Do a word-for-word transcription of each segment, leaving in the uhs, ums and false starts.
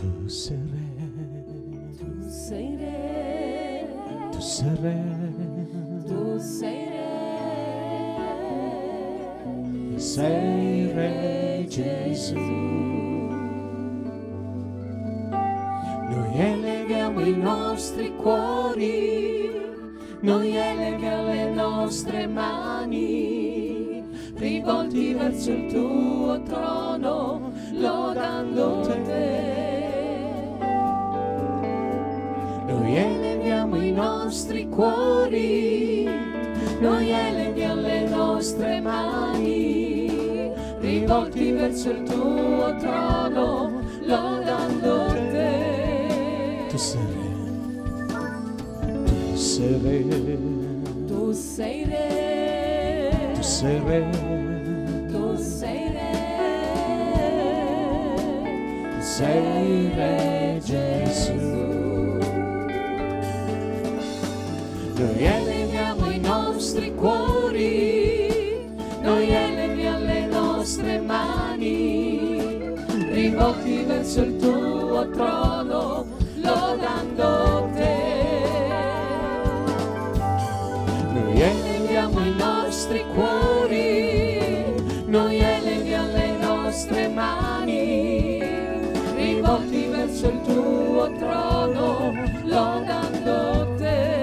Tu sei re, tu sei re, tu sei re, tu sei re, tu sei re Gesù. Noi eleghiamo i nostri cuori, noi eleghiamo le nostre mani, rivolti verso il tuo trono, lodando te. Noi eleviamo i nostri cuori, noi eleviamo le nostre mani, rivolti verso il tuo trono, lodando te. Tu sei re, tu sei re, tu sei re, tu sei re, tu sei re, tu sei re Gesù. Noi eleviamo i nostri cuori, noi eleviamo le nostre mani, rivolti verso il tuo trono, lodando te. Noi eleviamo i nostri cuori, noi eleviamo le nostre mani, rivolti verso il tuo trono, lodando te.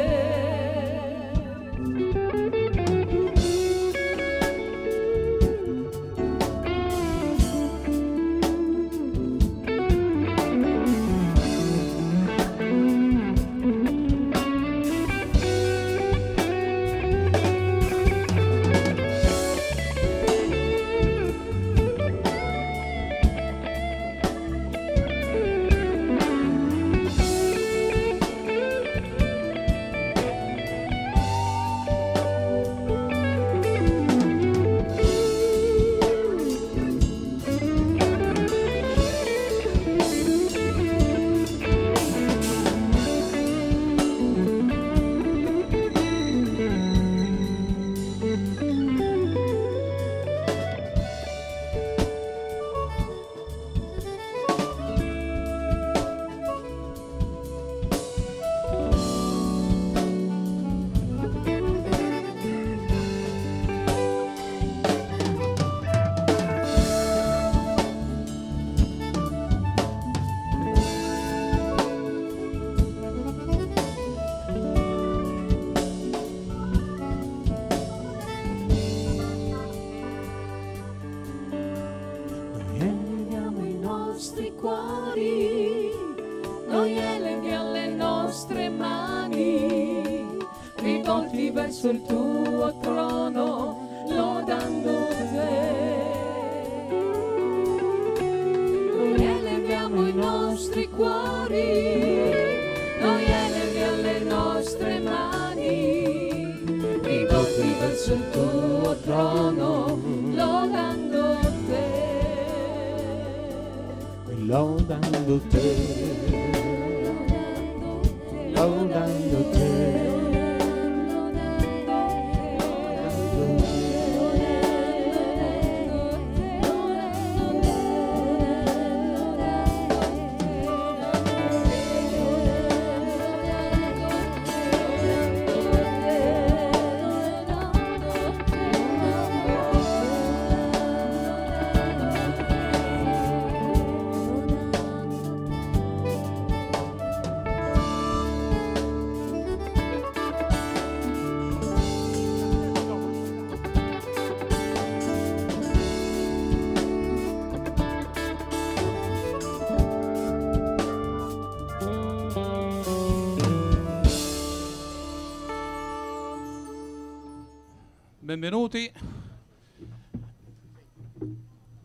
Benvenuti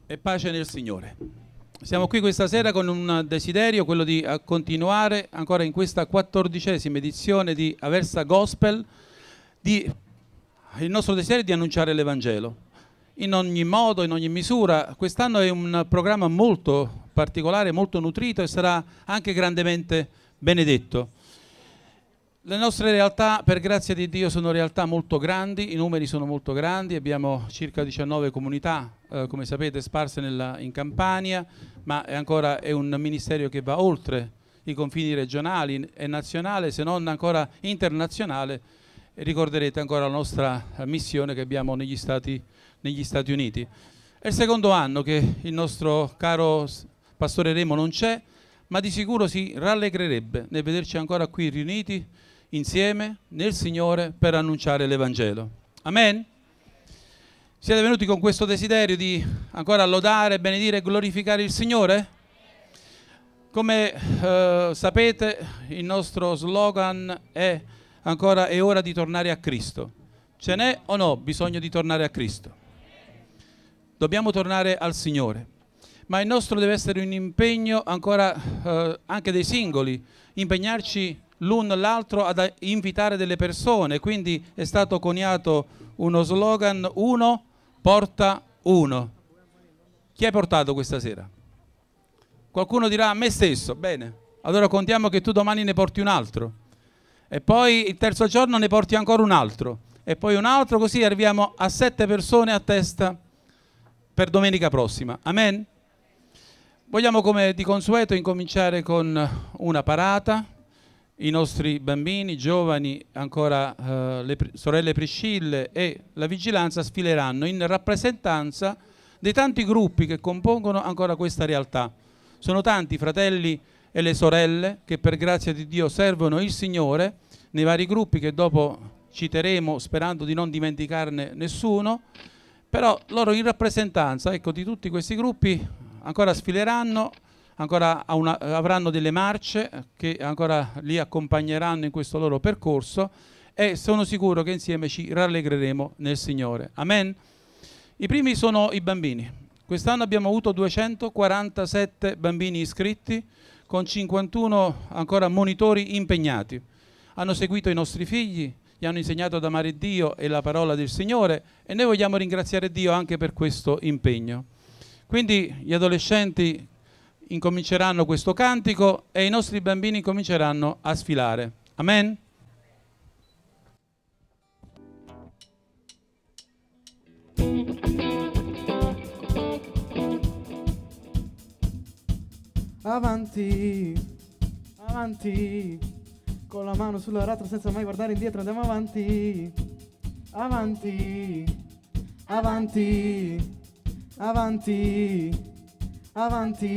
e pace nel Signore. Siamo qui questa sera con un desiderio, quello di continuare ancora in questa quattordicesima edizione di Aversa Gospel. Di, il nostro desiderio è di annunciare l'Evangelo in ogni modo, in ogni misura. Quest'anno è un programma molto particolare, molto nutrito e sarà anche grandemente benedetto. Le nostre realtà, per grazia di Dio, sono realtà molto grandi, i numeri sono molto grandi, abbiamo circa diciannove comunità, eh, come sapete, sparse nella, in Campania, ma è ancora è un ministero che va oltre i confini regionali e nazionale, se non ancora internazionale, e ricorderete ancora la nostra missione che abbiamo negli Stati, negli Stati Uniti. È il secondo anno che il nostro caro pastore Remo non c'è, ma di sicuro si rallegrerebbe nel vederci ancora qui riuniti, insieme nel Signore per annunciare l'Evangelo. Amen. Siete venuti con questo desiderio di ancora lodare, benedire e glorificare il Signore? Come eh, sapete, il nostro slogan è ancora è ora di tornare a Cristo. Ce n'è o no bisogno di tornare a Cristo? Dobbiamo tornare al Signore. Ma il nostro deve essere un impegno ancora eh, anche dei singoli, impegnarci l'un l'altro ad invitare delle persone, quindi è stato coniato uno slogan: uno porta uno. Chi hai portato questa sera? Qualcuno dirà a me stesso, bene, allora contiamo che tu domani ne porti un altro e poi il terzo giorno ne porti ancora un altro e poi un altro, così arriviamo a sette persone a testa per domenica prossima. Amen? Vogliamo, come di consueto, incominciare con una parata. I nostri bambini, giovani, ancora eh, le sorelle Priscille e la vigilanza sfileranno in rappresentanza dei tanti gruppi che compongono ancora questa realtà. Sono tanti i fratelli e le sorelle che per grazia di Dio servono il Signore nei vari gruppi che dopo citeremo sperando di non dimenticarne nessuno, però loro in rappresentanza, ecco, di tutti questi gruppi ancora sfileranno. Ancora una, avranno delle marce che ancora li accompagneranno in questo loro percorso e sono sicuro che insieme ci rallegreremo nel Signore. Amen? I primi sono i bambini. Quest'anno abbiamo avuto duecentoquarantasette bambini iscritti con cinquantuno ancora monitori impegnati. Hanno seguito i nostri figli, gli hanno insegnato ad amare Dio e la parola del Signore e noi vogliamo ringraziare Dio anche per questo impegno. Quindi gli adolescenti incominceranno questo cantico e i nostri bambini cominceranno a sfilare. Amen? Avanti, avanti, con la mano sull'aratro senza mai guardare indietro andiamo avanti, avanti, avanti, avanti. Avanti. Avanti.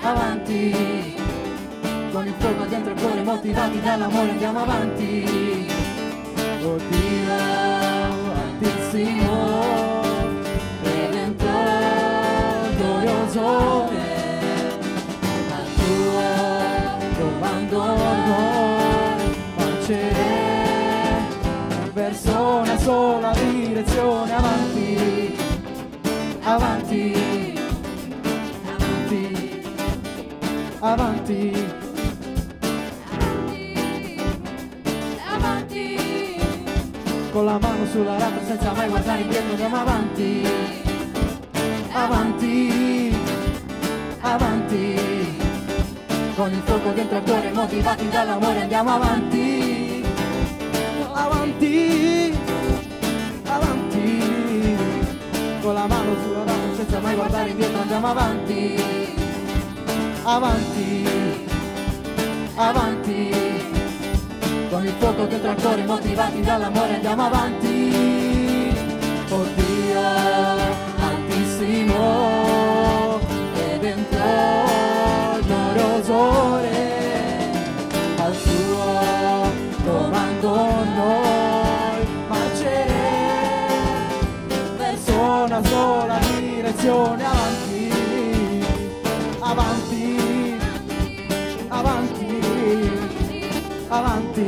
Avanti, avanti, con il fuoco dentro il cuore, motivati dall'amore, andiamo avanti. Oddio, altissimo, Redentore, glorioso, al tuo comando marcerei, verso una sola direzione, avanti, avanti. Avanti, avanti, con la mano sulla rata senza mai guardare indietro andiamo avanti, avanti, avanti, con il fuoco dentro il cuore motivati dall'amore andiamo avanti, avanti, avanti, con la mano sulla rata senza mai guardare indietro andiamo avanti. Avanti, avanti, con il fuoco dentro al cuore motivati dall'amore andiamo avanti. Oh Dio, altissimo, Redentore, glorioso, al suo avanti.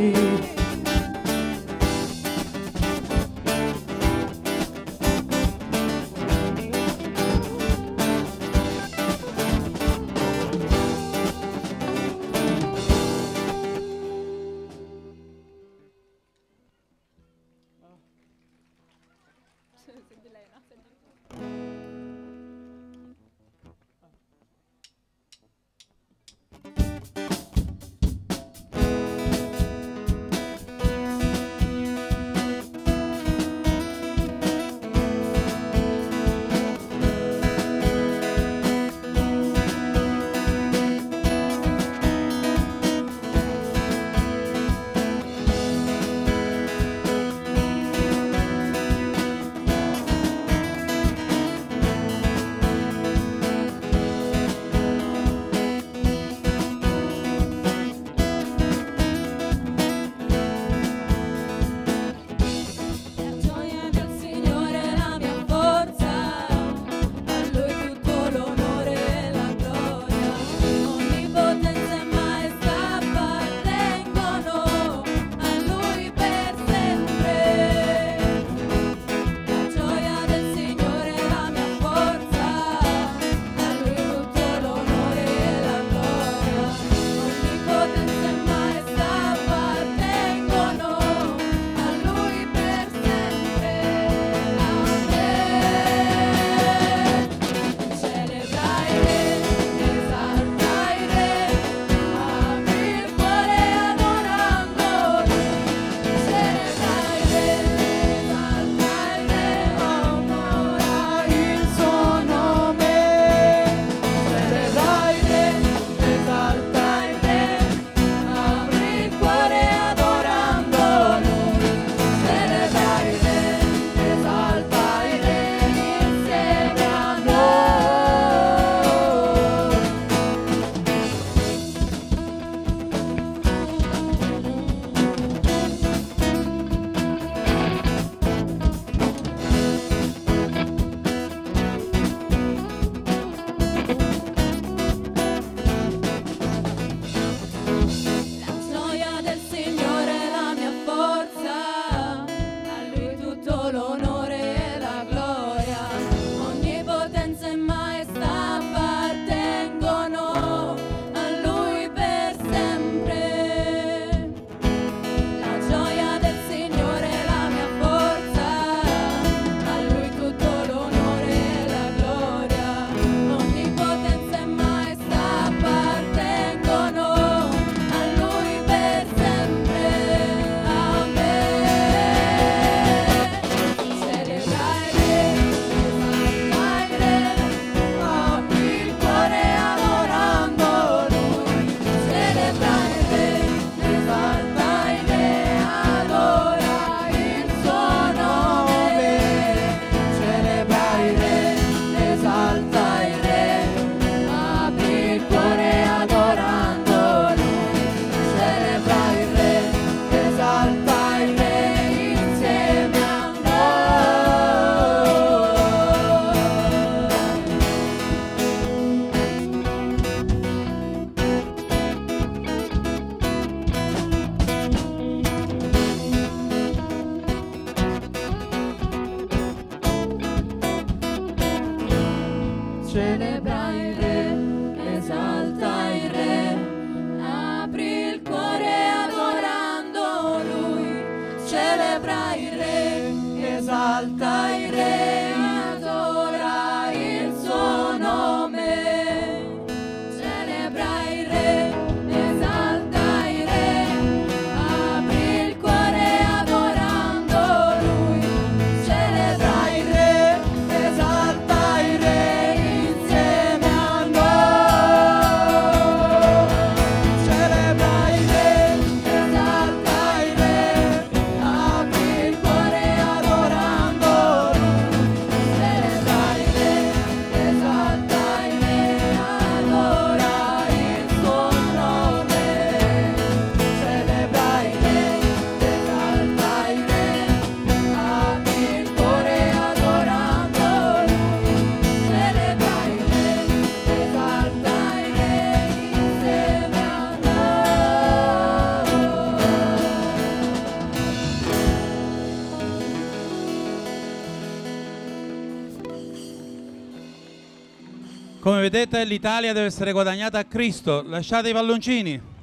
Come vedete l'Italia deve essere guadagnata a Cristo. Lasciate i palloncini.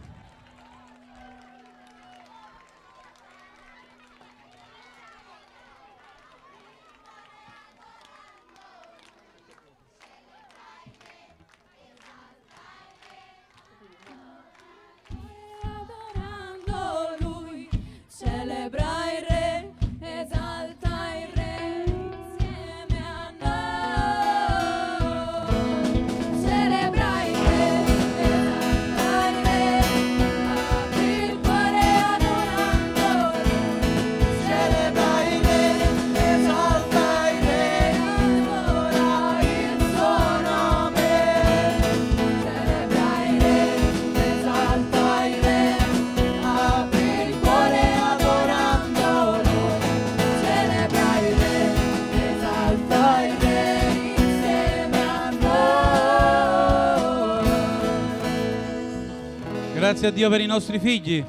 Grazie a Dio per i nostri figli.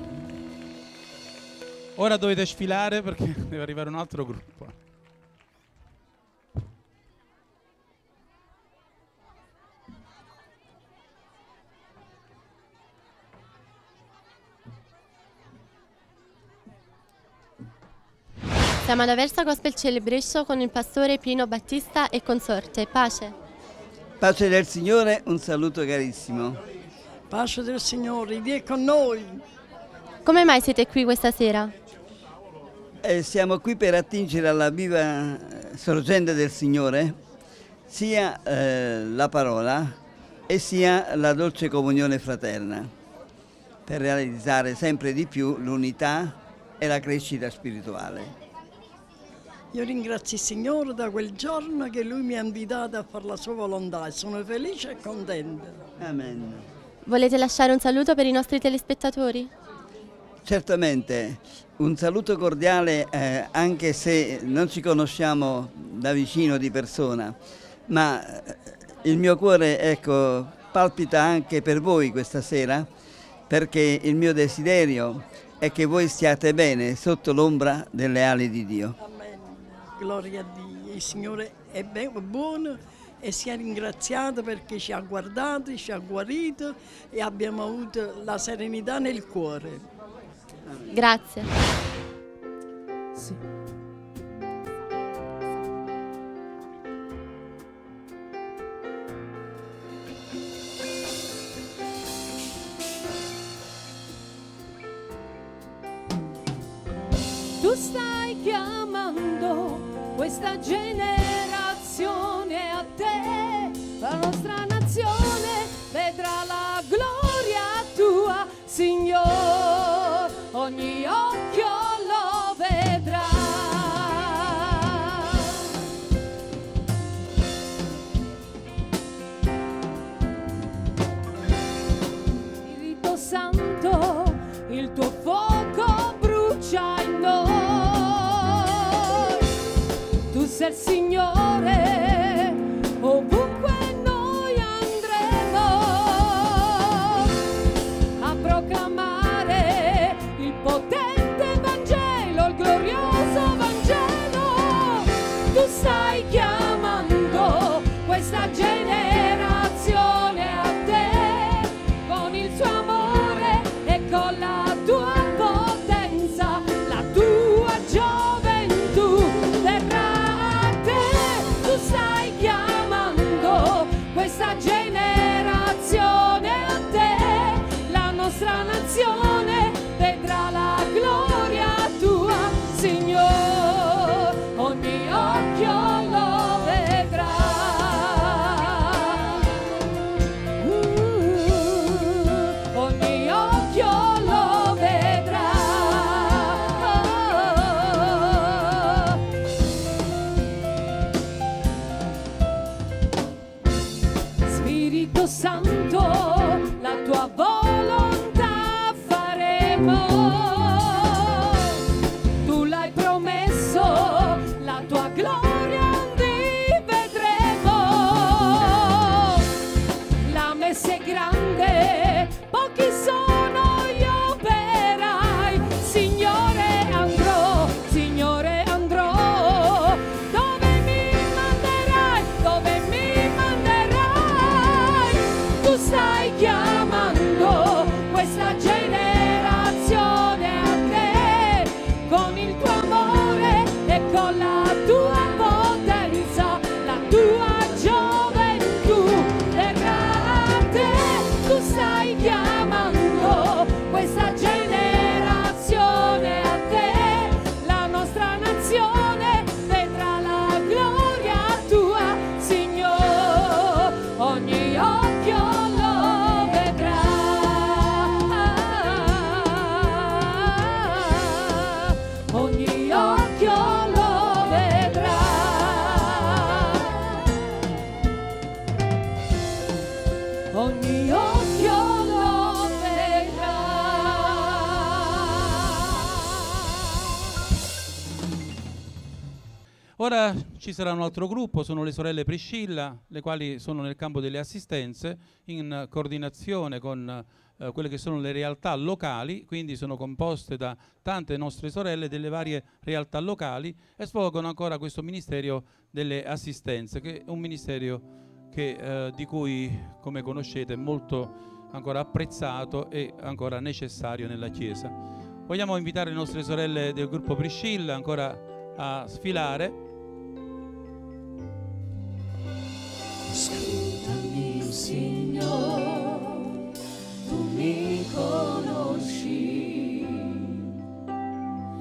Ora dovete sfilare perché deve arrivare un altro gruppo. Siamo ad Aversa Gospel Celebration con il pastore Pino Battista e consorte. Pace. Pace del Signore, un saluto carissimo. Pace del Signore, Dio è con noi. Come mai siete qui questa sera? Eh, siamo qui per attingere alla viva sorgente del Signore, sia eh, la parola e sia la dolce comunione fraterna, per realizzare sempre di più l'unità e la crescita spirituale. Io ringrazio il Signore da quel giorno che Lui mi ha invitato a fare la Sua volontà e sono felice e contenta. Amen. Volete lasciare un saluto per i nostri telespettatori? Certamente, un saluto cordiale eh, anche se non ci conosciamo da vicino di persona, ma il mio cuore, ecco, palpita anche per voi questa sera, perché il mio desiderio è che voi stiate bene sotto l'ombra delle ali di Dio. Amen. Gloria a Dio, il Signore è buono. E sia ringraziato perché ci ha guardato, ci ha guarito e abbiamo avuto la serenità nel cuore. Grazie. Sì. Tu stai chiamando questa generazione a te, la nostra nazione vedrà la gloria tua, Signore, ogni occhio lo vedrà. Spirito Santo, il tuo fuoco brucia in noi, tu sei il Signore. Ovunque noi andremo a proclamare il potente Vangelo, il glorioso Vangelo. Tu stai chiamando questa generazione a te con il suo amore e con la tua potenza, la tua gioventù verrà a te. Tu stai chiamando questa generazione a te, la nostra nazione vedrà la gloria tua, Signore, ogni occhio lo vedrà. Uh, ogni occhio lo vedrà. Oh, oh, oh. Spirito Santo, la tua volontà faremo, tu l'hai promesso, la tua gloria li vedremo, la messa è grande, pochi sono gli operai, Signore andrò, Signore andrò, dove mi manderai, dove mi manderai? Ora ci sarà un altro gruppo, sono le sorelle Priscilla, le quali sono nel campo delle assistenze in coordinazione con eh, quelle che sono le realtà locali, quindi sono composte da tante nostre sorelle delle varie realtà locali e svolgono ancora questo ministero delle assistenze, che è un ministero che, eh, di cui, come conoscete, è molto ancora apprezzato e ancora necessario nella Chiesa. Vogliamo invitare le nostre sorelle del gruppo Priscilla ancora a sfilare. Ascoltami, Signore, tu mi conosci,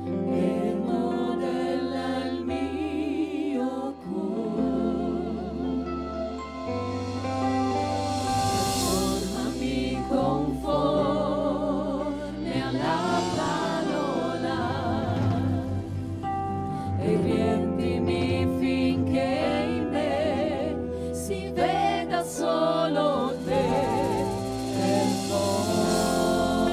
e modella il mio cuore. Formami conforme alla parola e riempimi finché solo te e poi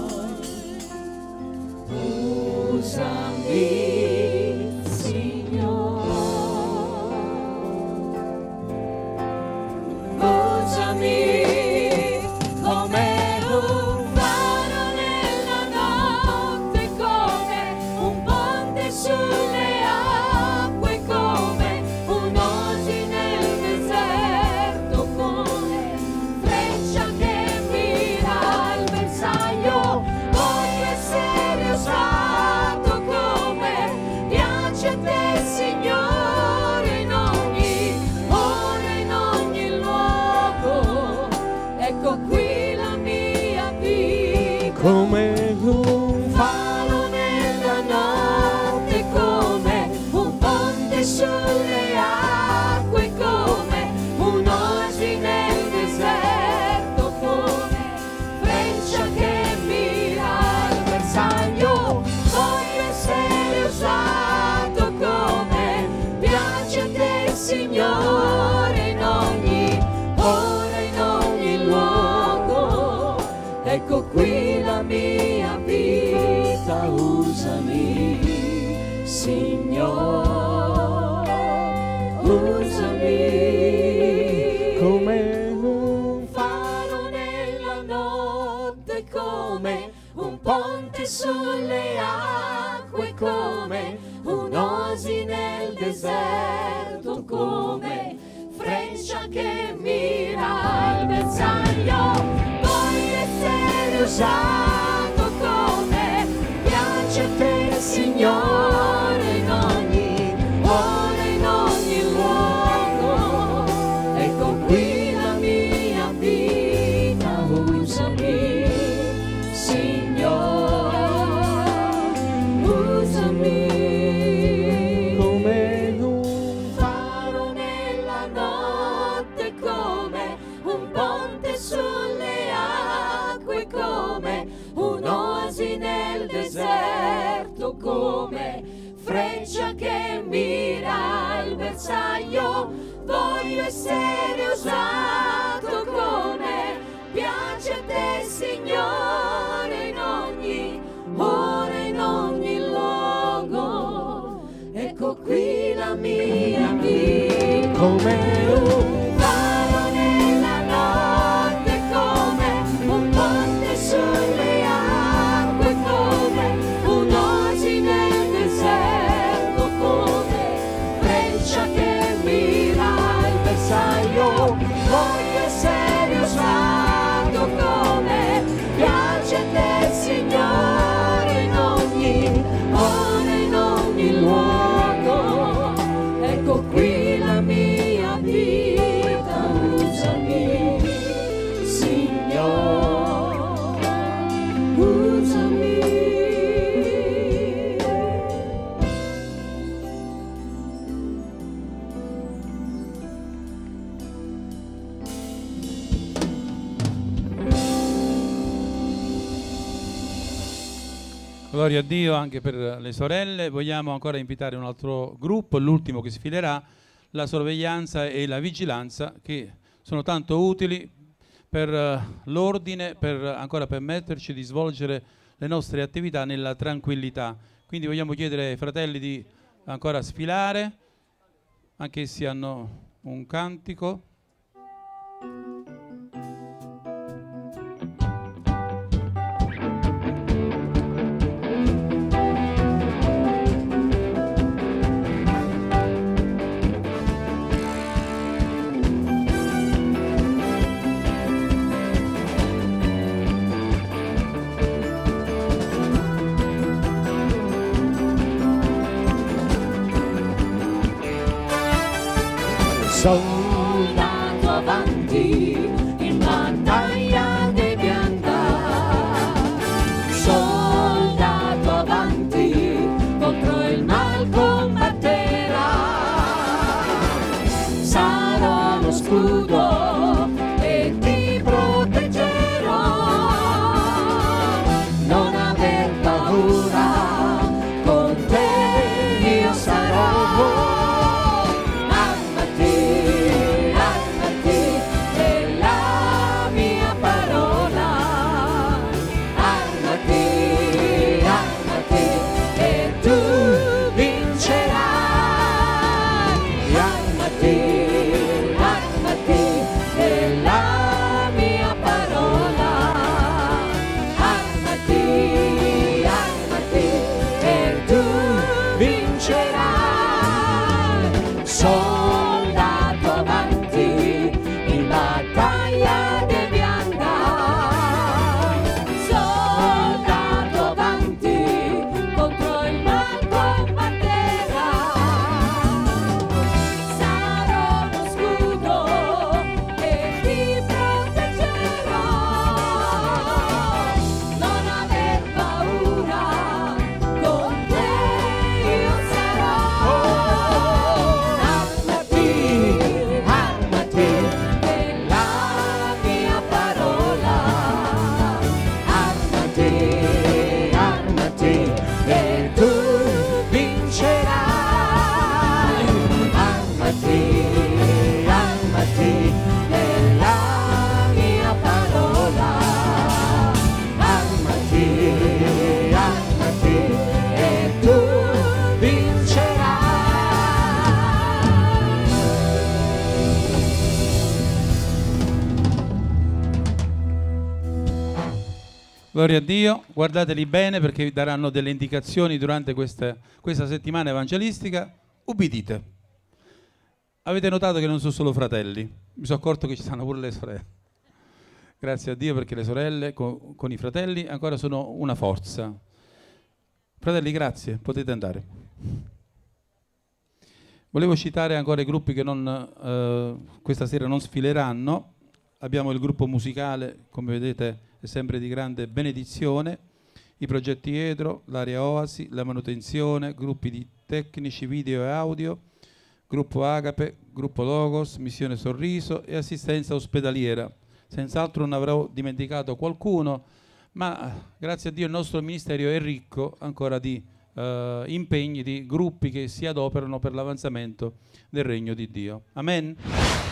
usami, Signore, usami come un faro nella notte, come un ponte sulle Signore, in ogni ora, in ogni luogo, ecco qui la mia vita, usami, Signore, usami, come un faro nella notte, come un ponte sulle acque, come un'oasi nel deserto, come freccia che mira il bersaglio, voglio essere usato come piace a te, Signore, in ogni ora, in ogni luogo, ecco qui la mia vita, usami, Signore, usami. Come freccia che mira il bersaglio, voglio essere usato come piace a te, Signore, in ogni ora, in ogni luogo, ecco qui la mia vita, come un faro nella notte, come un ponte sulle Gloria a Dio anche per le sorelle. Vogliamo ancora invitare un altro gruppo, l'ultimo che sfilerà, la sorveglianza e la vigilanza, che sono tanto utili per uh, l'ordine, per uh, ancora permetterci di svolgere le nostre attività nella tranquillità. Quindi vogliamo chiedere ai fratelli di ancora sfilare, anche essi hanno un cantico. Soldato avanti, in battaglia devi andare. Soldato avanti, contro il mal combatterà. Sarò lo scudo e ti proteggerò. Non aver paura, con te io sarò. Gloria a Dio, guardateli bene perché vi daranno delle indicazioni durante questa, questa settimana evangelistica. Ubbidite. Avete notato che non sono solo fratelli, mi sono accorto che ci stanno pure le sorelle. Grazie a Dio perché le sorelle co- con i fratelli ancora sono una forza. Fratelli, grazie, potete andare. Volevo citare ancora i gruppi che non, eh, questa sera non sfileranno. Abbiamo il gruppo musicale, come vedete, sempre di grande benedizione, i progetti Edro, l'area Oasi, la manutenzione, gruppi di tecnici video e audio, gruppo Agape, gruppo Logos, missione Sorriso e assistenza ospedaliera. Senz'altro non avrò dimenticato qualcuno, ma grazie a Dio il nostro ministero è ricco ancora di eh, impegni, di gruppi che si adoperano per l'avanzamento del regno di Dio. Amen.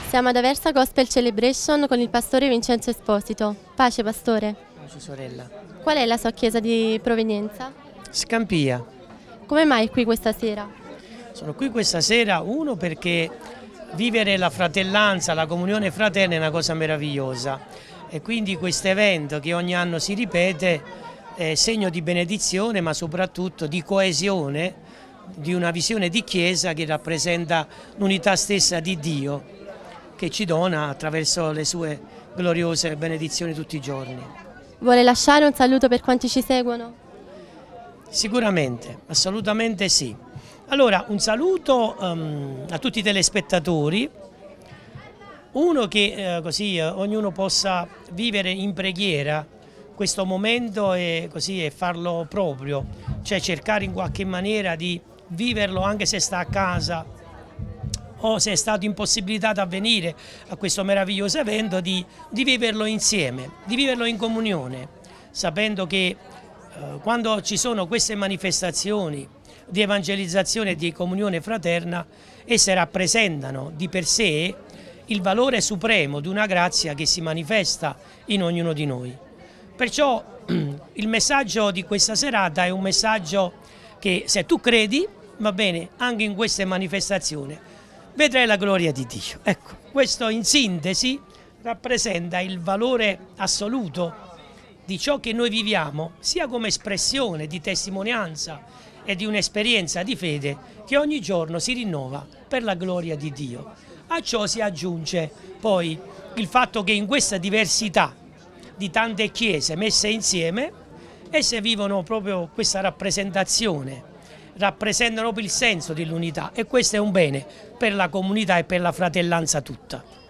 Siamo ad Aversa Gospel Celebration con il pastore Vincenzo Esposito. Pace pastore. Pace sorella. Qual è la sua chiesa di provenienza? Scampia. Come mai qui questa sera? Sono qui questa sera, uno, perché vivere la fratellanza, la comunione fraterna è una cosa meravigliosa e quindi questo evento che ogni anno si ripete è segno di benedizione ma soprattutto di coesione, di una visione di chiesa che rappresenta l'unità stessa di Dio, che ci dona attraverso le sue gloriose benedizioni tutti i giorni. Vuole lasciare un saluto per quanti ci seguono? Sicuramente, assolutamente sì. Allora, un saluto um, a tutti i telespettatori, uno che eh, così eh, ognuno possa vivere in preghiera questo momento e, così, e farlo proprio, cioè cercare in qualche maniera di viverlo anche se sta a casa, o se è stato impossibilitato a venire a questo meraviglioso evento, di, di viverlo insieme, di viverlo in comunione, sapendo che eh, quando ci sono queste manifestazioni di evangelizzazione e di comunione fraterna, esse rappresentano di per sé il valore supremo di una grazia che si manifesta in ognuno di noi. Perciò il messaggio di questa serata è un messaggio che se tu credi va bene, anche in queste manifestazioni vedrai la gloria di Dio. Ecco, questo in sintesi rappresenta il valore assoluto di ciò che noi viviamo, sia come espressione di testimonianza e di un'esperienza di fede che ogni giorno si rinnova per la gloria di Dio. A ciò si aggiunge poi il fatto che in questa diversità di tante chiese messe insieme, esse vivono proprio questa rappresentazione, rappresentano proprio il senso dell'unità, e questo è un bene per la comunità e per la fratellanza tutta.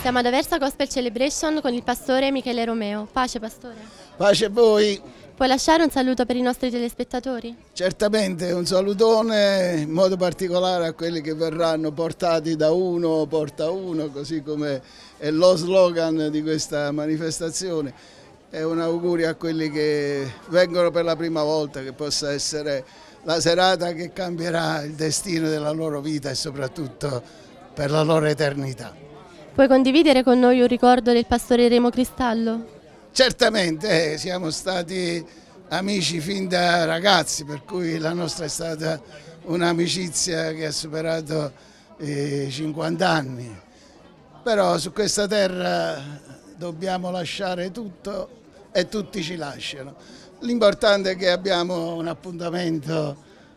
Siamo ad Aversa Gospel Celebration con il pastore Michele Romeo. Pace pastore. Pace a voi. Puoi lasciare un saluto per i nostri telespettatori? Certamente, un salutone in modo particolare a quelli che verranno portati da uno, porta uno, così come è lo slogan di questa manifestazione. E un augurio a quelli che vengono per la prima volta, che possa essere la serata che cambierà il destino della loro vita e soprattutto per la loro eternità. Puoi condividere con noi un ricordo del pastore Remo Cristallo? Certamente, eh, siamo stati amici fin da ragazzi, per cui la nostra è stata un'amicizia che ha superato i eh, cinquanta anni. Però su questa terra dobbiamo lasciare tutto e tutti ci lasciano. L'importante è che abbiamo un appuntamento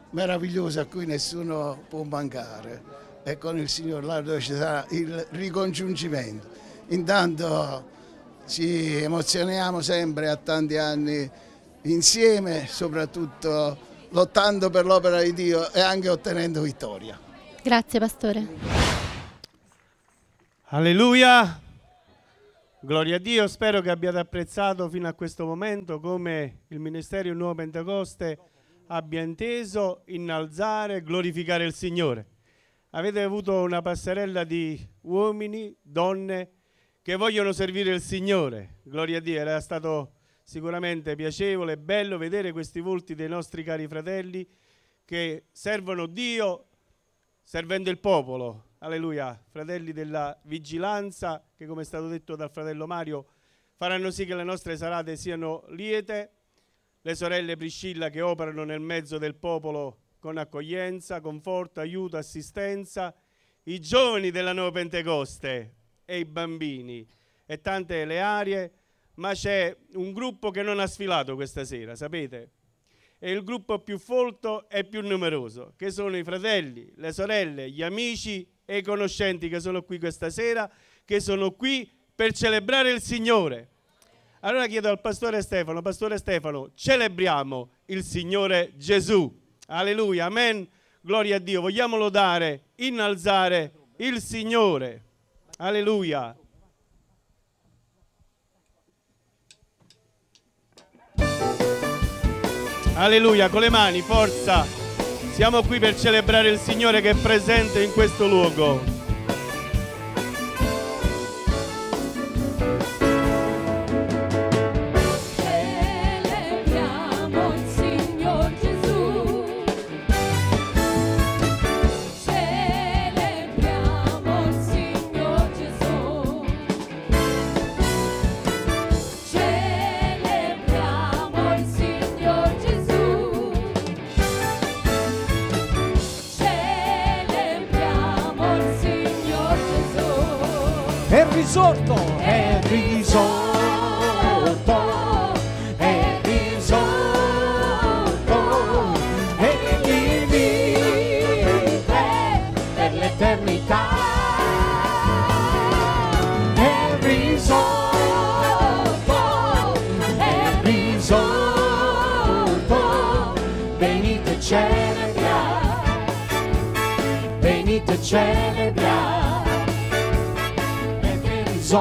meraviglioso a cui nessuno può mancare e con il Signor là dove ci sarà il ricongiungimento. Intanto ci emozioniamo sempre a tanti anni insieme, soprattutto lottando per l'opera di Dio e anche ottenendo vittoria. Grazie pastore. Alleluia! Gloria a Dio, spero che abbiate apprezzato fino a questo momento come il Ministero Nuova Pentecoste abbia inteso innalzare e glorificare il Signore. Avete avuto una passerella di uomini, donne che vogliono servire il Signore. Gloria a Dio, era stato sicuramente piacevole e bello vedere questi volti dei nostri cari fratelli che servono Dio servendo il popolo. Alleluia, fratelli della vigilanza che, come è stato detto dal fratello Mario, faranno sì che le nostre serate siano liete, le sorelle Priscilla che operano nel mezzo del popolo con accoglienza, conforto, aiuto, assistenza, i giovani della Nuova Pentecoste e i bambini e tante le aree, ma c'è un gruppo che non ha sfilato questa sera, sapete? È il gruppo più folto e più numeroso, che sono i fratelli, le sorelle, gli amici e i conoscenti che sono qui questa sera, che sono qui per celebrare il Signore. Allora chiedo al pastore Stefano, pastore Stefano, celebriamo il Signore Gesù. Alleluia, amen, gloria a Dio. Vogliamo lodare, innalzare il Signore. Alleluia. Alleluia, con le mani, forza. Siamo qui per celebrare il Signore che è presente in questo luogo. Celebriamo il Signor Gesù. Celebriamo il Signor Gesù. Celebriamo il Signor Gesù. È risorto, è risorto, è risorto, e che vive per l'eternità. È risorto, è risorto, venite celebrare, venite celebrare.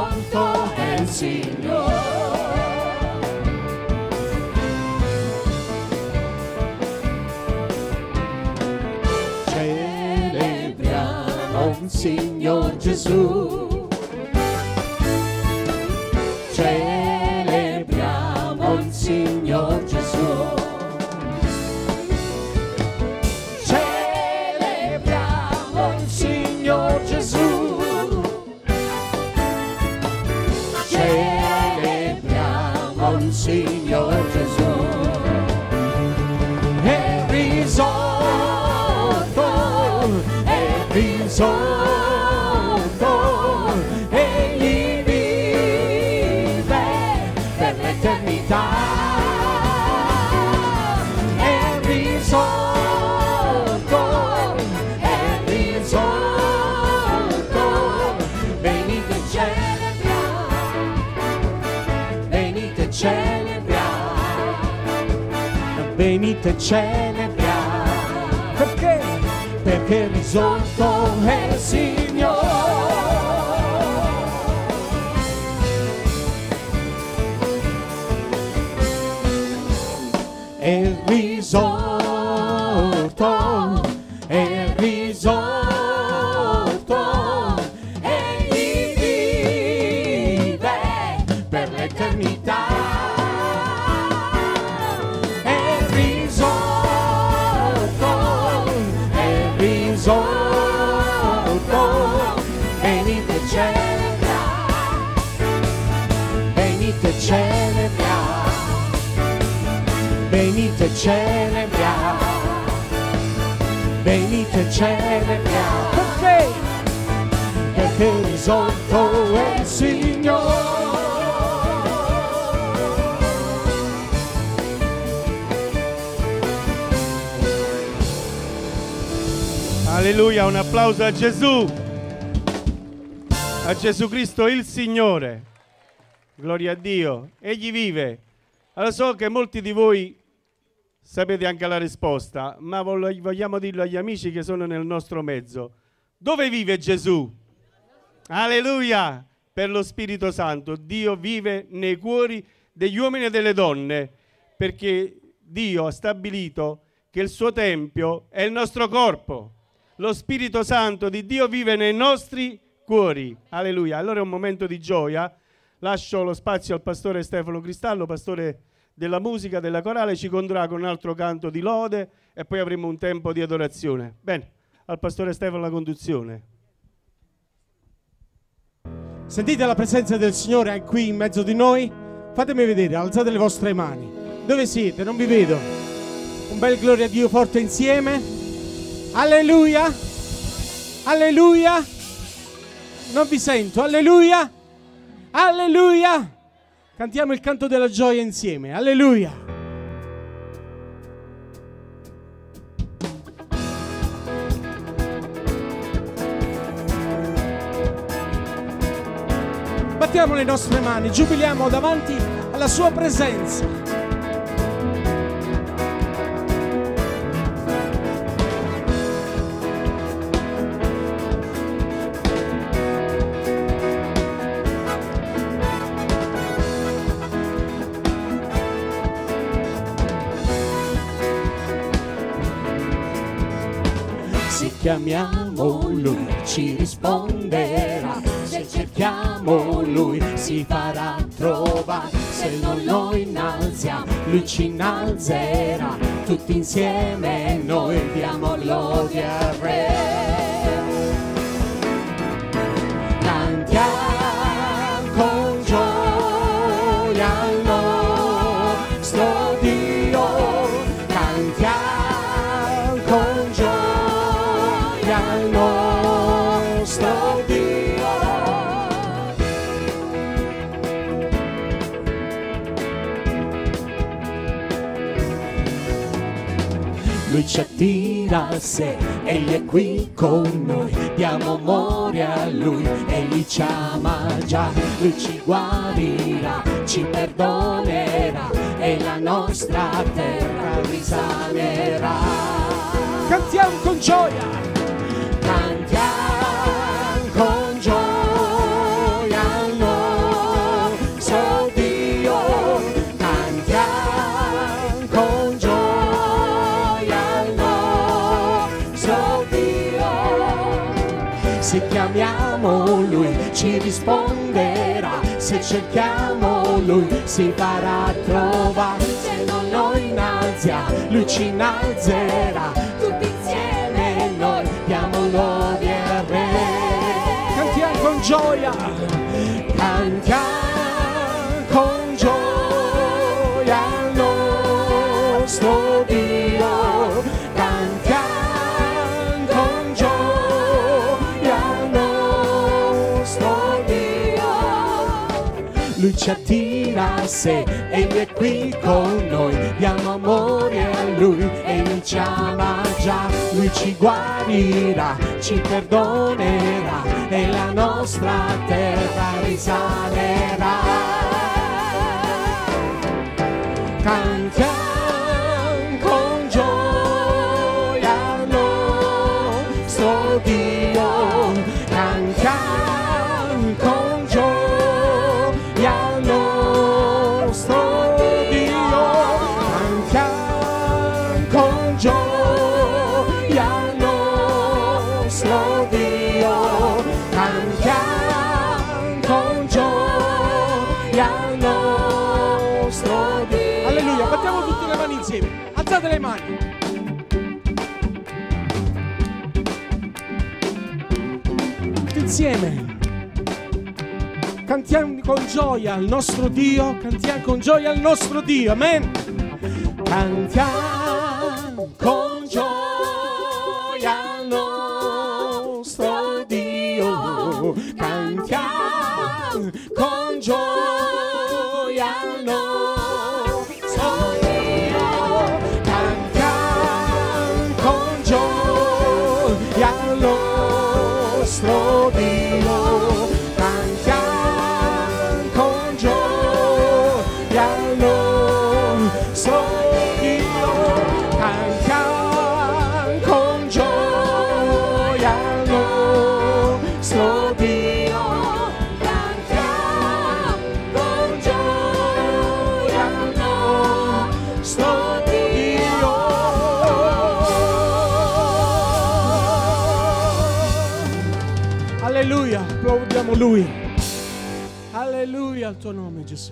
Santo è il Signore. Celebriamo il Signor Gesù. Celebriamo il Signor Gesù. Celebriamo il Signor Gesù. Signor Gesù è risorto, è risorto, egli vive per l'eternità. È risorto, è risorto, venite celebrare, venite celebrare. Venite celebrare, perché? Perché risorto è il Signore. è risorto, è risorto, egli vive per l'eternità. È risorto, è risorto, venite a celebrare, venite a celebrare. Venite a celebrare, venite a celebrare, perché, perché il risorto è il Signore. Alleluia, un applauso a Gesù, a Gesù Cristo il Signore. Gloria a Dio, Egli vive. Allora, so che molti di voi sapete anche la risposta, ma vogliamo dirlo agli amici che sono nel nostro mezzo. Dove vive Gesù? Alleluia! Per lo Spirito Santo. Dio vive nei cuori degli uomini e delle donne, perché Dio ha stabilito che il suo tempio è il nostro corpo. Lo Spirito Santo di Dio vive nei nostri cuori. Alleluia! Allora è un momento di gioia. Lascio lo spazio al pastore Stefano Cristallo, pastore della musica, della corale, ci condurrà con un altro canto di lode e poi avremo un tempo di adorazione. Bene, al pastore Stefano la conduzione. Sentite la presenza del Signore è qui in mezzo di noi? Fatemi vedere, alzate le vostre mani. Dove siete? Non vi vedo. Un bel gloria a Dio forte insieme. Alleluia! Alleluia! Non vi sento. Alleluia! Alleluia! Cantiamo il canto della gioia insieme. Alleluia! Battiamo le nostre mani, giubiliamo davanti alla sua presenza. Chiamiamo Lui, ci risponderà. Se cerchiamo Lui, si farà trovare. Se non lo innalziamo, Lui ci innalzerà. Tutti insieme noi diamo gloria al Re. Cantiamo con gioia al nostro Dio. Cantiamo con gioia al nostro Dio. Lui ci attira a sé, Egli è qui con noi. Diamo amore a Lui, Egli ci ama già. Lui ci guarirà, ci perdonerà e la nostra terra risanerà. Cantiamo con gioia. Cantiamo con gioia al nostro Dio, cantiamo con gioia al nostro Dio. Se chiamiamo Lui ci risponderà, se cerchiamo Lui si farà trovare. Se non lo innalzia, Lui ci innalzerà. Tutti insieme noi diamo gloria al Re. Cantiamo con gioia. Cantiamo con gioia al nostro Dio. Cantiamo con gioia al nostro Dio. Lui ci attira a sé, Egli è qui con noi. Diamo amore a Lui, Egli ci ama già. Lui ci guarirà, ci perdonerà e la nostra terra risalerà. Cantiamo con gioia al nostro Dio, cantiamo con gioia al nostro Dio, cantiamo. con gioia al nostro Dio. Alleluia, battiamo tutte le mani insieme, alzate le mani. Tutti insieme cantiamo con gioia al nostro Dio, cantiamo con gioia al nostro Dio, amen. Cantiamo con gioia al nostro Dio, cantiamo con gioia al nostro Dio, cantiamo con gioia al nostro Dio. Applaudiamo Lui. Alleluia al tuo nome, Gesù.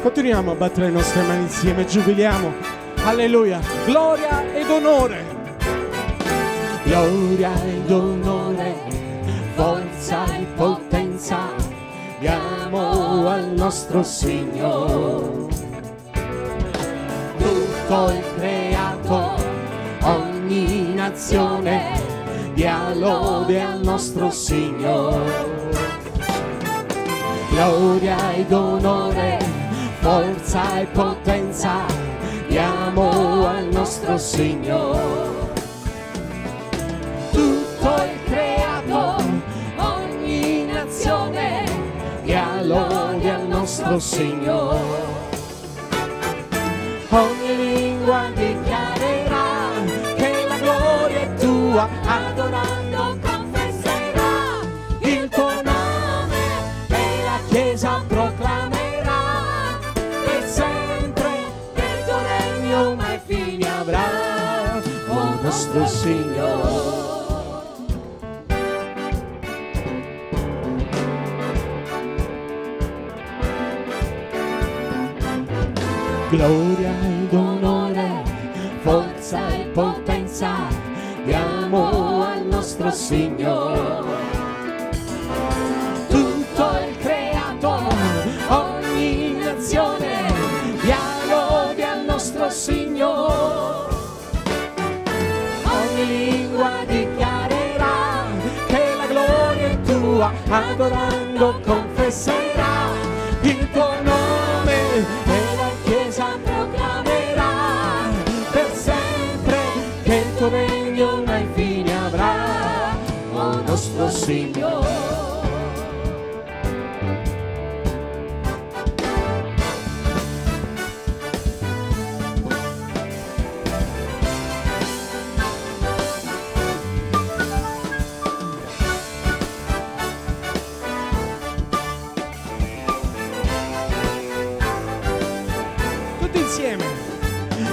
Continuiamo a battere le nostre mani insieme, giubiliamo. Alleluia. Gloria ed onore. Gloria ed onore, forza e potenza, diamo al nostro Signore. Tutto è creato, ogni nazione, dia lode al nostro Signore. Gloria ed onore, forza e potenza, diamo al nostro Signore. Tutto è creato, ogni nazione, dia lode al nostro Signore. Ogni lingua dichiarerà che la gloria è tua, adorando confesserà il tuo nome e la Chiesa proclamerà per sempre che il tuo regno mai fine avrà, o nostro Signore. Gloria ed onore, forza e potenza, diamo al nostro Signore. Tutto è creato, ogni nazione, dia lode al nostro Signore. Ogni lingua dichiarerà che la gloria è tua, adorando confesserà il tuo nome. Proclamerà per sempre che il tuo regno mai fine avrà, o nostro Signore.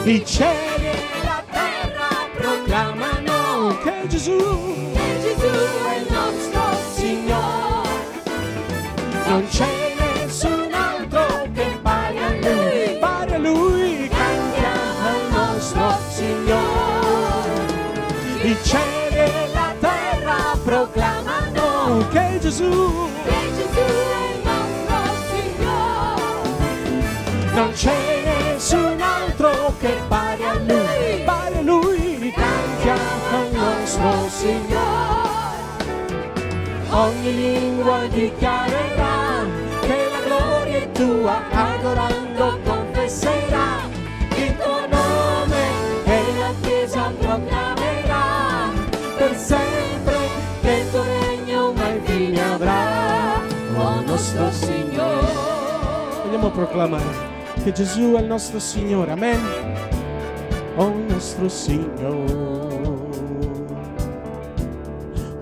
I cieli e la terra proclamano che Gesù, che Gesù è il nostro Signore. Non c'è nessun altro che pari a Lui, pari a Lui, cantiamo il nostro Signore. I cieli e la terra proclamano che Gesù, che Gesù è il nostro Signore. Non c'è nessun altro che pari a Lui, pari a Lui, cantiamo il nostro Signore. Ogni lingua dichiarerà che la gloria è tua, adorando confesserà il tuo nome e la Chiesa proclamerà per sempre che il tuo regno mai fine avrà, o nostro Signore. Andiamo a proclamare che Gesù è il nostro Signore, amen. O nostro Signore,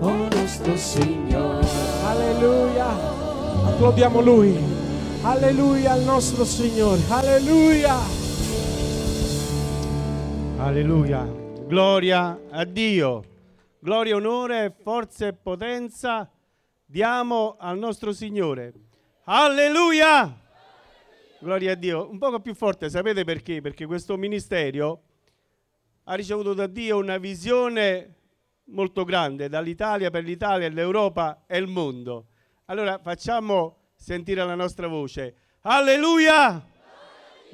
o nostro nostro Signore. Alleluia, applaudiamo Lui. Alleluia al nostro Signore. Alleluia. Alleluia. Gloria a Dio. Gloria, onore, forza e potenza diamo al nostro Signore. Alleluia. Gloria a Dio. Un poco più forte, sapete perché? Perché questo ministero ha ricevuto da Dio una visione molto grande, dall'Italia per l'Italia, l'Europa e il mondo. Allora facciamo sentire la nostra voce. Alleluia!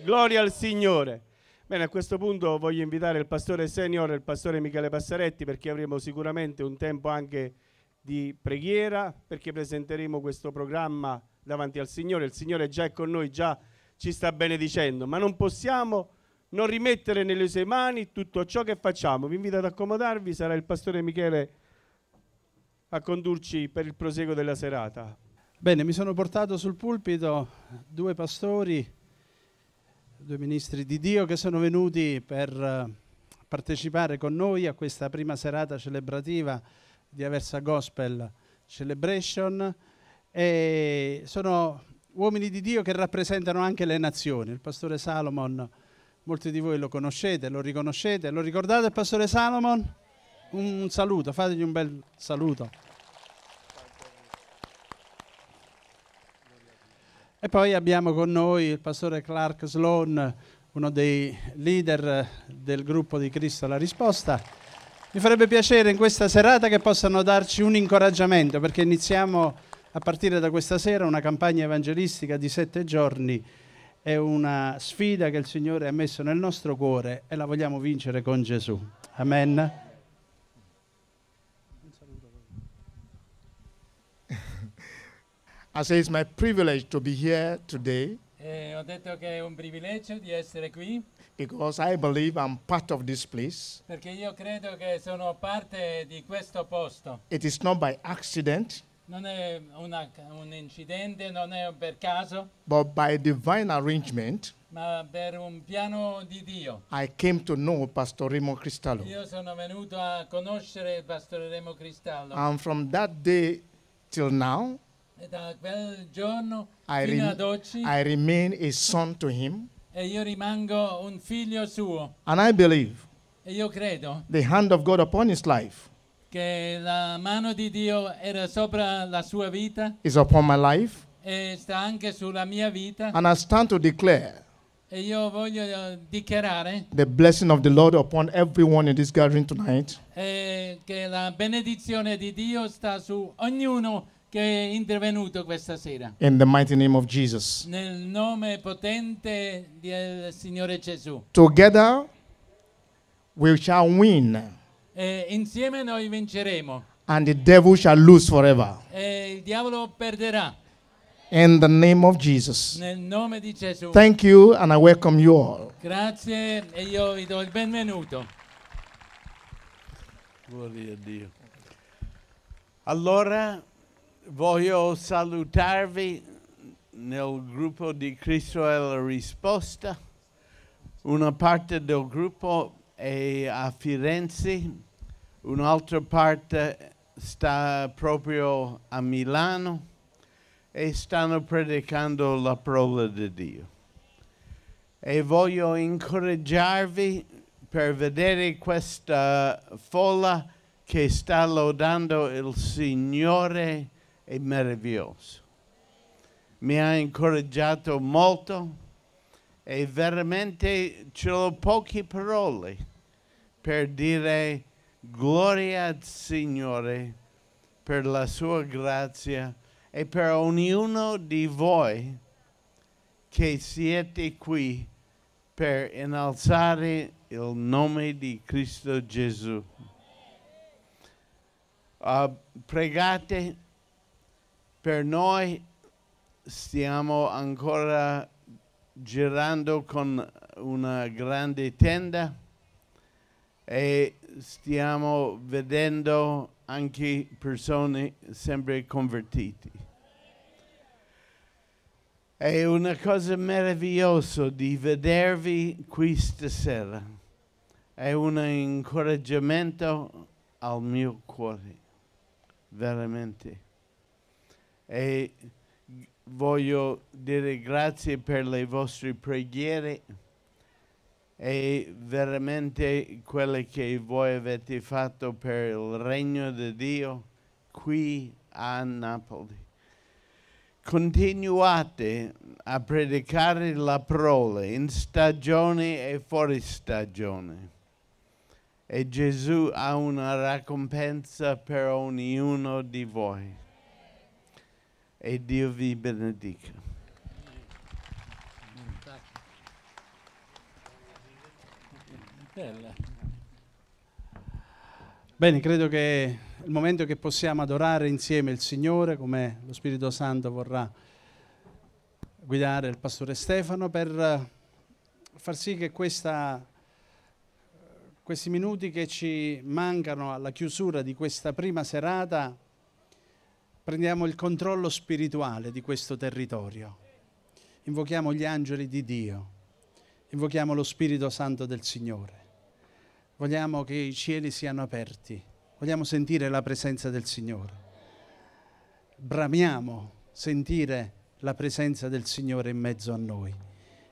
Gloria al Signore. Bene, a questo punto voglio invitare il pastore senior, il pastore Michele Passaretti, perché avremo sicuramente un tempo anche di preghiera, perché presenteremo questo programma davanti al Signore. Il Signore già è con noi, già ci sta benedicendo, ma non possiamo non rimettere nelle sue mani tutto ciò che facciamo. Vi invito ad accomodarvi, sarà il pastore Michele a condurci per il proseguo della serata. Bene, mi sono portato sul pulpito due pastori, due ministri di Dio che sono venuti per partecipare con noi a questa prima serata celebrativa di Aversa Gospel Celebration, e sono uomini di Dio che rappresentano anche le nazioni. Il pastore Salomon, molti di voi lo conoscete, lo riconoscete, lo ricordate il pastore Salomon? Un saluto, fategli un bel saluto. E poi abbiamo con noi il pastore Clark Sloan, uno dei leader del gruppo di Cristo alla risposta. Mi farebbe piacere in questa serata che possano darci un incoraggiamento, perché iniziamo a partire da questa sera una campagna evangelistica di sette giorni. È una sfida che il Signore ha messo nel nostro cuore e la vogliamo vincere con Gesù. Amen. I say it's my privilege to be here today. Eh, ho detto che è un privilegio di essere qui. Because I believe I'm part of this place. Perché io credo che sono parte di questo posto. It is not by accident. Non è una, un incidente, non è per caso. But by divine arrangement, ma per un piano di Dio. I came to know Pastor Remo Cristallo. Io sono venuto a conoscere Pastore Remo Cristallo. And from that day till now, e da quel giorno I, fino ad oggi, I remain a son to him. E io rimango un figlio suo. And I believe, e io credo, the hand of God upon his life, che la mano di Dio era sopra la sua vita, is upon my life, e sta anche sulla mia vita. And I stand to declare, e io voglio dichiarare, the blessing of the Lord upon everyone in this gathering tonight, e che la benedizione di Dio sta su ognuno che è intervenuto questa sera. In the mighty name of Jesus. Nel nome potente del Signore Gesù. Together we shall win. E insieme noi vinceremo. And the devil shall lose forever. E il diavolo perderà. In the name of Jesus. Nel nome di Gesù. Thank you and I welcome you all. Grazie e io vi do il benvenuto. Gloria a Dio. Allora voglio salutarvi nel gruppo di Cristo alla risposta. Una parte del gruppo è a Firenze, un'altra parte sta proprio a Milano e stanno predicando la parola di Dio. E voglio incoraggiarvi per vedere questa folla che sta lodando il Signore, è meraviglioso. Mi ha incoraggiato molto e veramente ce l'ho poche parole per dire gloria al Signore per la sua grazia e per ognuno di voi che siete qui per innalzare il nome di Cristo Gesù. Uh, pregate per noi, stiamo ancora girando con una grande tenda e stiamo vedendo anche persone sempre convertite. È una cosa meravigliosa di vedervi qui stasera, è un incoraggiamento al mio cuore. veramente. E voglio dire grazie per le vostre preghiere e veramente quelle che voi avete fatto per il regno di Dio qui a Napoli. Continuate a predicare la parola in stagione e fuori stagione. E Gesù ha una ricompensa per ognuno di voi. E Dio vi benedica. Bene, credo che il momento che possiamo adorare insieme il Signore, come lo Spirito Santo vorrà guidare il Pastore Stefano, per far sì che questa, questi minuti che ci mancano alla chiusura di questa prima serata, prendiamo il controllo spirituale di questo territorio. Invochiamo gli angeli di Dio, invochiamo lo Spirito Santo del Signore. Vogliamo che i cieli siano aperti. Vogliamo sentire la presenza del Signore. Bramiamo sentire la presenza del Signore in mezzo a noi.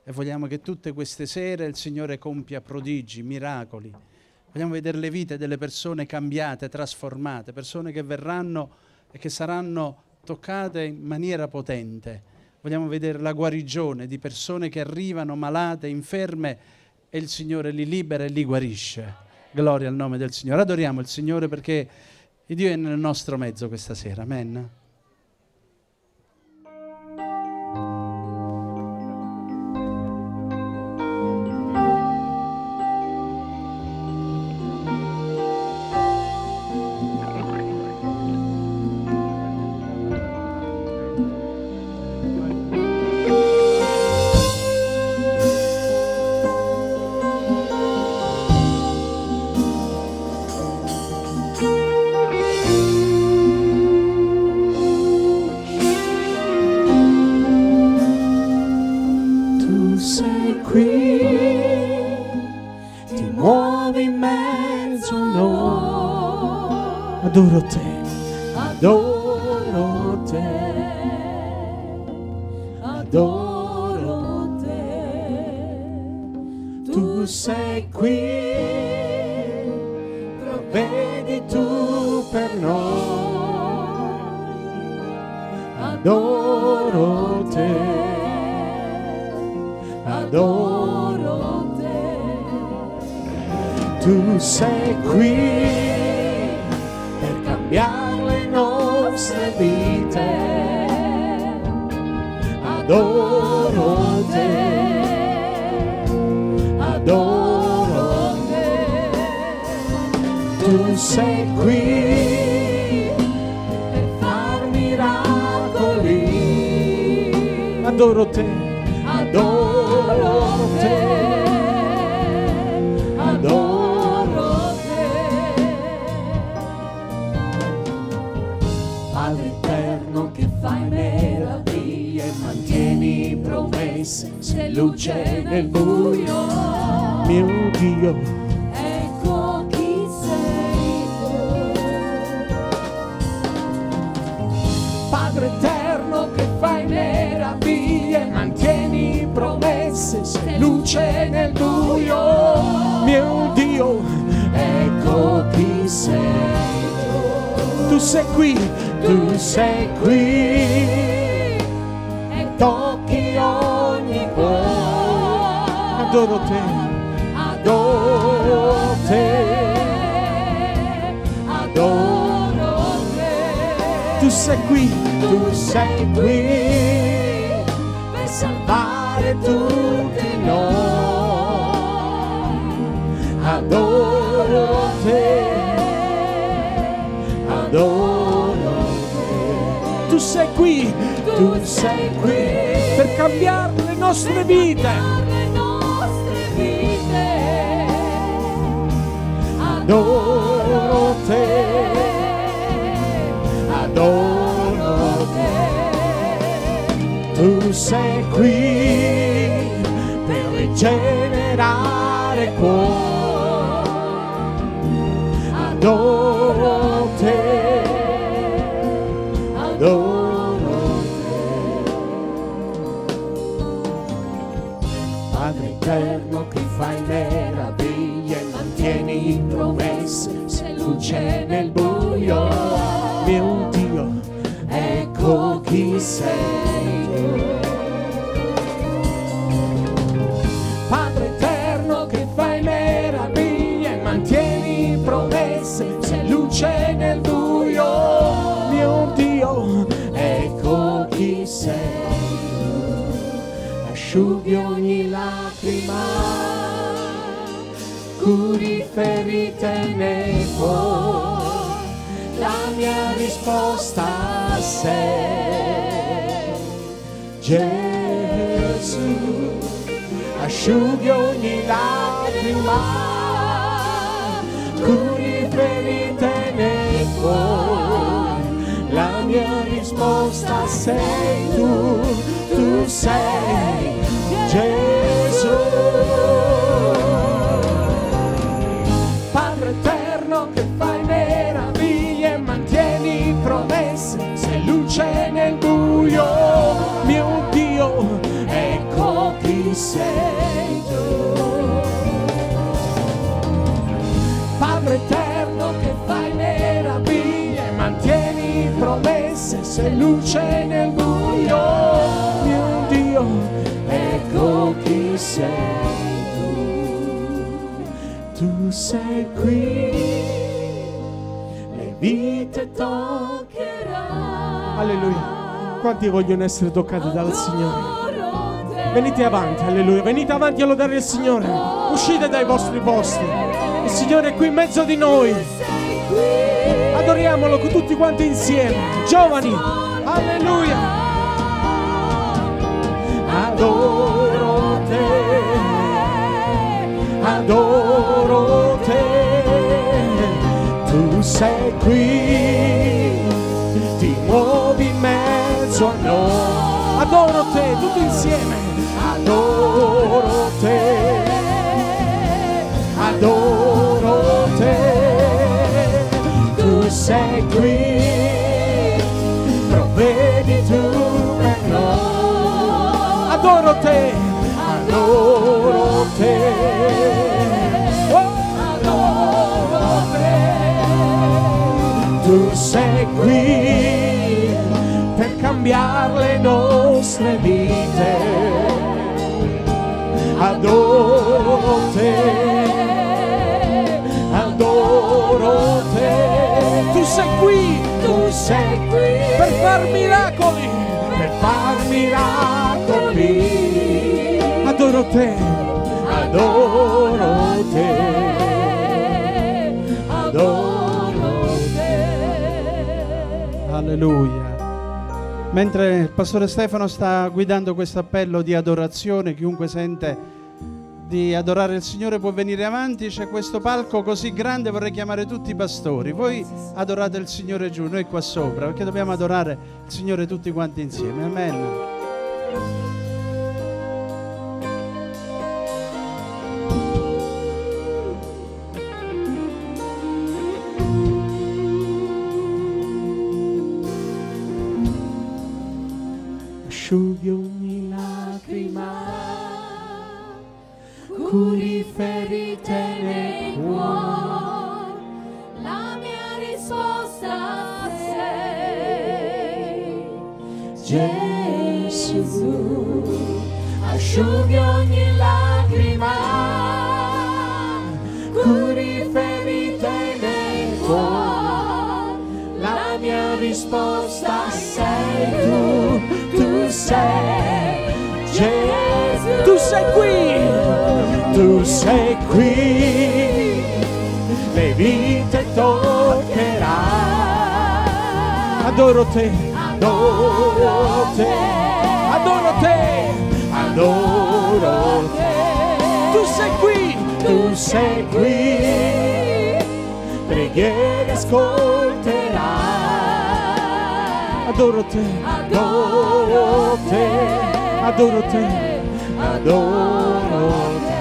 E vogliamo che tutte queste sere il Signore compia prodigi, miracoli. Vogliamo vedere le vite delle persone cambiate, trasformate, persone che verranno e che saranno toccate in maniera potente. Vogliamo vedere la guarigione di persone che arrivano malate, inferme, e il Signore li libera e li guarisce. Gloria al nome del Signore. Adoriamo il Signore perché Dio è nel nostro mezzo questa sera. Amen. Adoro te, perdono te. Padre eterno che fai meraviglie e mantieni promesse, sei luce nel buio, mio Dio, ecco chi sei tu. Padre eterno che fai meraviglie e mantieni promesse, sei luce nel buio, mio Dio, ecco chi sei tu. Asciughi ogni lacrima, curi ferite nei cuori, la mia risposta sei Gesù. Asciughi ogni lacrima, curi ferite nei cuori, la mia risposta sei tu, tu sei Gesù. Padre eterno che fai meraviglie e mantieni promesse, sei luce nel buio, mio Dio, ecco chi sei. Padre eterno che fai meraviglie, mantieni promesse, sei luce nel buio, mio Dio, ecco chi sei tu, tu sei qui, le vite toccherai. Alleluia, quanti vogliono essere toccati dal Signore? Venite avanti, alleluia, venite avanti a lodare il Signore, uscite dai vostri posti. Il Signore è qui in mezzo di noi. Adoriamolo tutti quanti insieme. Giovani, alleluia. Adoro te, adoro te. Tu sei qui, ti muovi in mezzo a noi. Adoro te, tutti insieme. Adoro te, adoro te. Tu sei qui, provvedi tu per noi. Adoro te, adoro te, adoro te. Tu sei qui per cambiare le nostre vite. Adoro te, adoro te. Tu sei qui, tu sei qui per far miracoli, per far miracoli. Adoro te, adoro te, adoro te. Alleluia. Mentre il pastore Stefano sta guidando questo appello di adorazione, chiunque sente di adorare il Signore può venire avanti. C'è questo palco così grande, vorrei chiamare tutti i pastori. Voi adorate il Signore giù, noi qua sopra, perché dobbiamo adorare il Signore tutti quanti insieme. Amen. Asciughi ogni lacrima, curi ferite nei cuori, la mia risposta sei Gesù. Asciughi ogni lacrima, curi ferite nei cuori, la mia risposta sei tu, tu sei Gesù. Tu sei qui, tu sei qui, le vite toccherai. Adoro te, adoro te, adoro te, adoro te. Tu sei qui, tu sei qui, preghiere ascolterai. Adoro te, adoro te, adoro te, adoro te.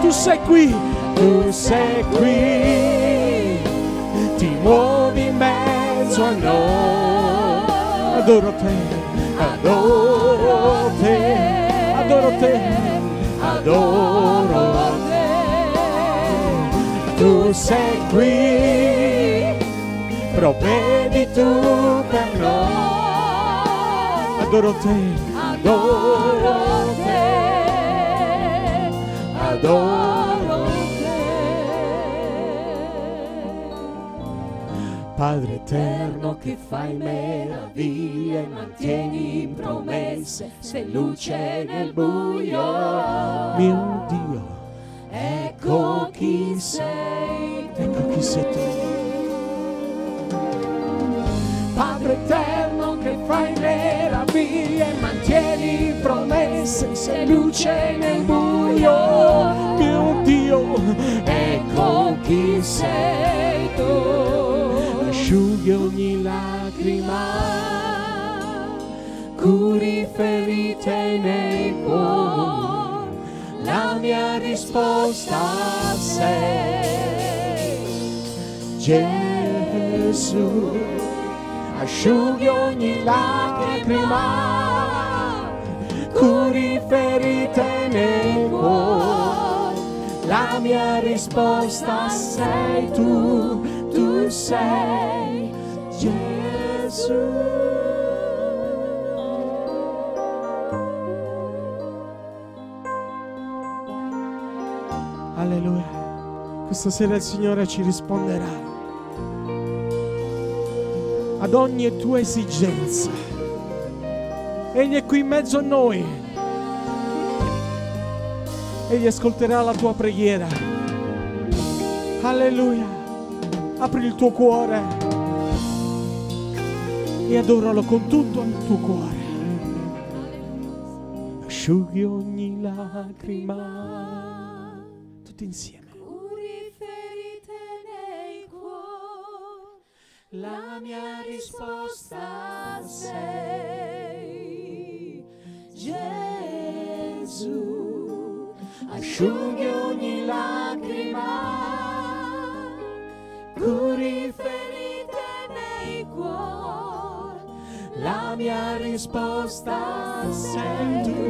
Tu sei qui, tu sei qui, ti muovi in mezzo a noi. adoro te, adoro te, adoro te, adoro te. Tu sei qui, provvedi tu per noi. Adoro te, adoro te, adoro te. Padre eterno che fai meraviglie e mantieni promesse, sei luce nel buio. Mio Dio, ecco chi sei tu. Ecco chi sei tu. Padre eterno che fai meraviglie e mantieni promesse, sei luce nel buio, mio Dio, ecco chi sei tu. Asciughi ogni lacrima, curi ferite nei cuori, la mia risposta sei Gesù. Asciughi ogni lacrima, curi ferite nel cuore, la mia risposta sei tu, tu sei Gesù. Alleluia, questa sera il Signore ci risponderà ad ogni tua esigenza. Egli è qui in mezzo a noi. Egli ascolterà la tua preghiera. Alleluia. Apri il tuo cuore e adoralo con tutto il tuo cuore. Asciughi ogni lacrima. Tutti insieme. La mia risposta sei Gesù. Asciughi ogni lacrima, curi ferite nei cuori, la mia risposta sei tu,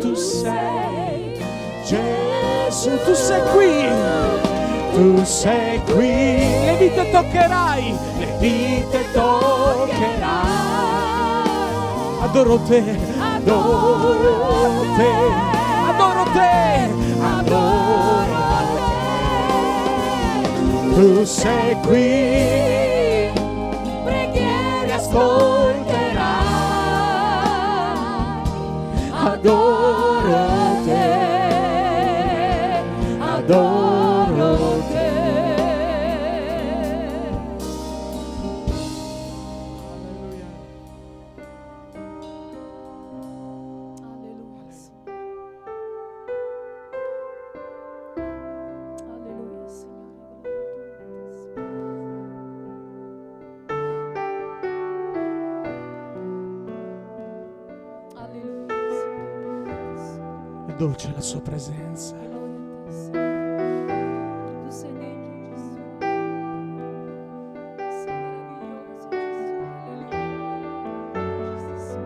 tu sei Gesù. Tu sei qui, tu sei qui, le vite toccherai, le vite toccherai. Adoro te, adoro te, adoro te, adoro te. Tu sei qui, preghiere ascolterai. Adoro te, adoro te. Dolce la sua presenza. Tu sei dentro, Gesù. Sei meraviglioso, Gesù.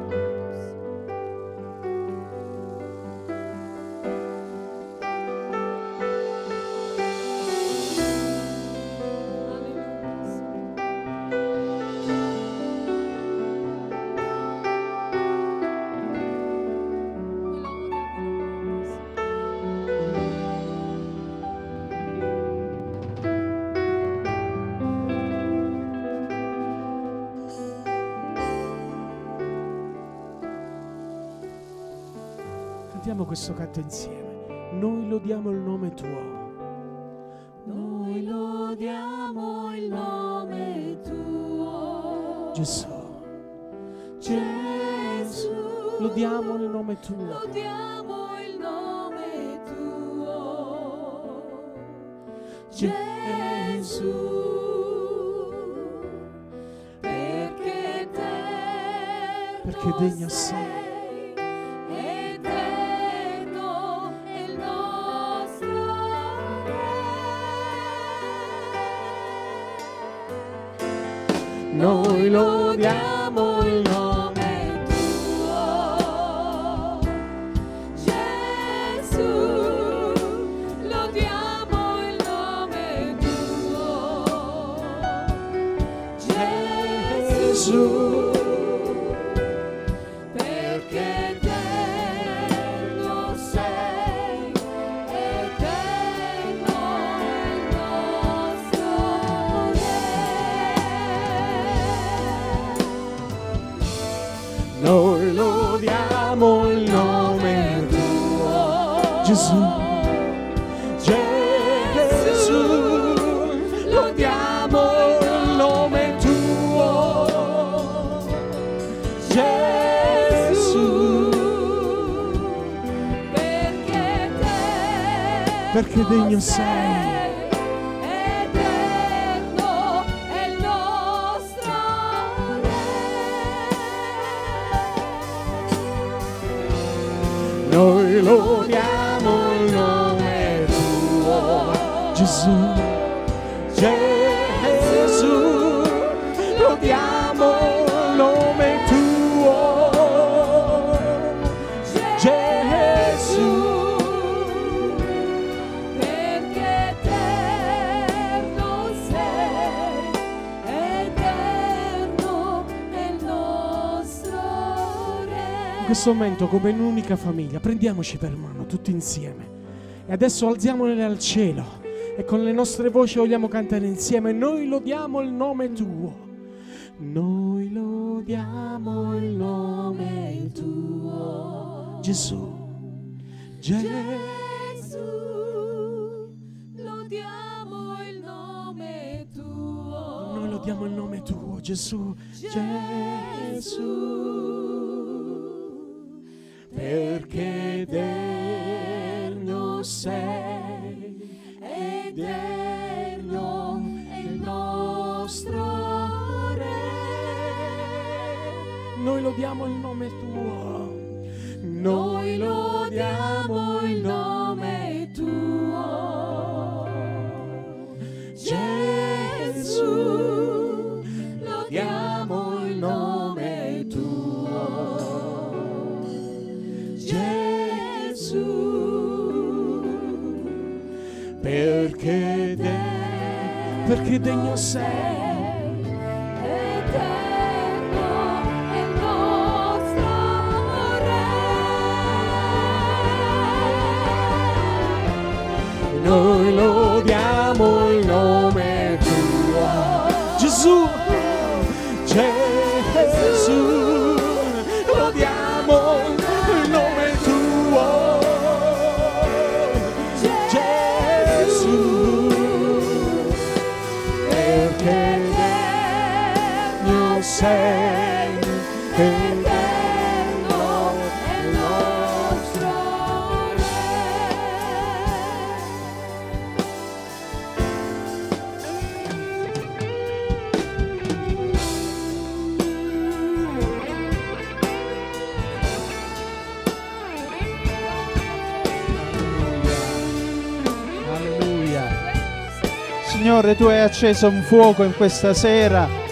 Questo canto insieme. Noi lodiamo il nome tuo. Noi lodiamo il nome tuo. Gesù. Gesù. Lodiamo il nome tuo. Lodiamo il nome tuo. Gesù. Perché te. Perché degno sei. Noi lodiamo il nome. Gesù, perché eterno sei, eterno è il nostro Re. Noi lodiamo il nome tuo, Gesù. Perché degno sei, eterno è il nostro Re. Noi lodiamo il nome tuo, Gesù, Gesù, lodiamo il nome tuo, Gesù. In questo momento, come un'unica famiglia, prendiamoci per mano tutti insieme e adesso alziamole al cielo e con le nostre voci vogliamo cantare insieme: noi lodiamo il nome tuo, noi lodiamo il nome tuo, Gesù, Gesù, lodiamo il nome tuo, noi lodiamo il nome tuo, Gesù, Gesù. Perché eterno sei, eterno è il nostro Re. Noi lodiamo il nome tuo, noi lodiamo il nome tuo, Gesù, lodiamo il nome tuo, Gesù, perché degno, perché degno sei, eterno è il nostro Re. Noi lodiamo il nome tuo, Gesù, Gesù, lodiamo il nome tuo, sei eterno è il nostro Re. Alleluia. Signore, tu hai acceso un fuoco in questa sera.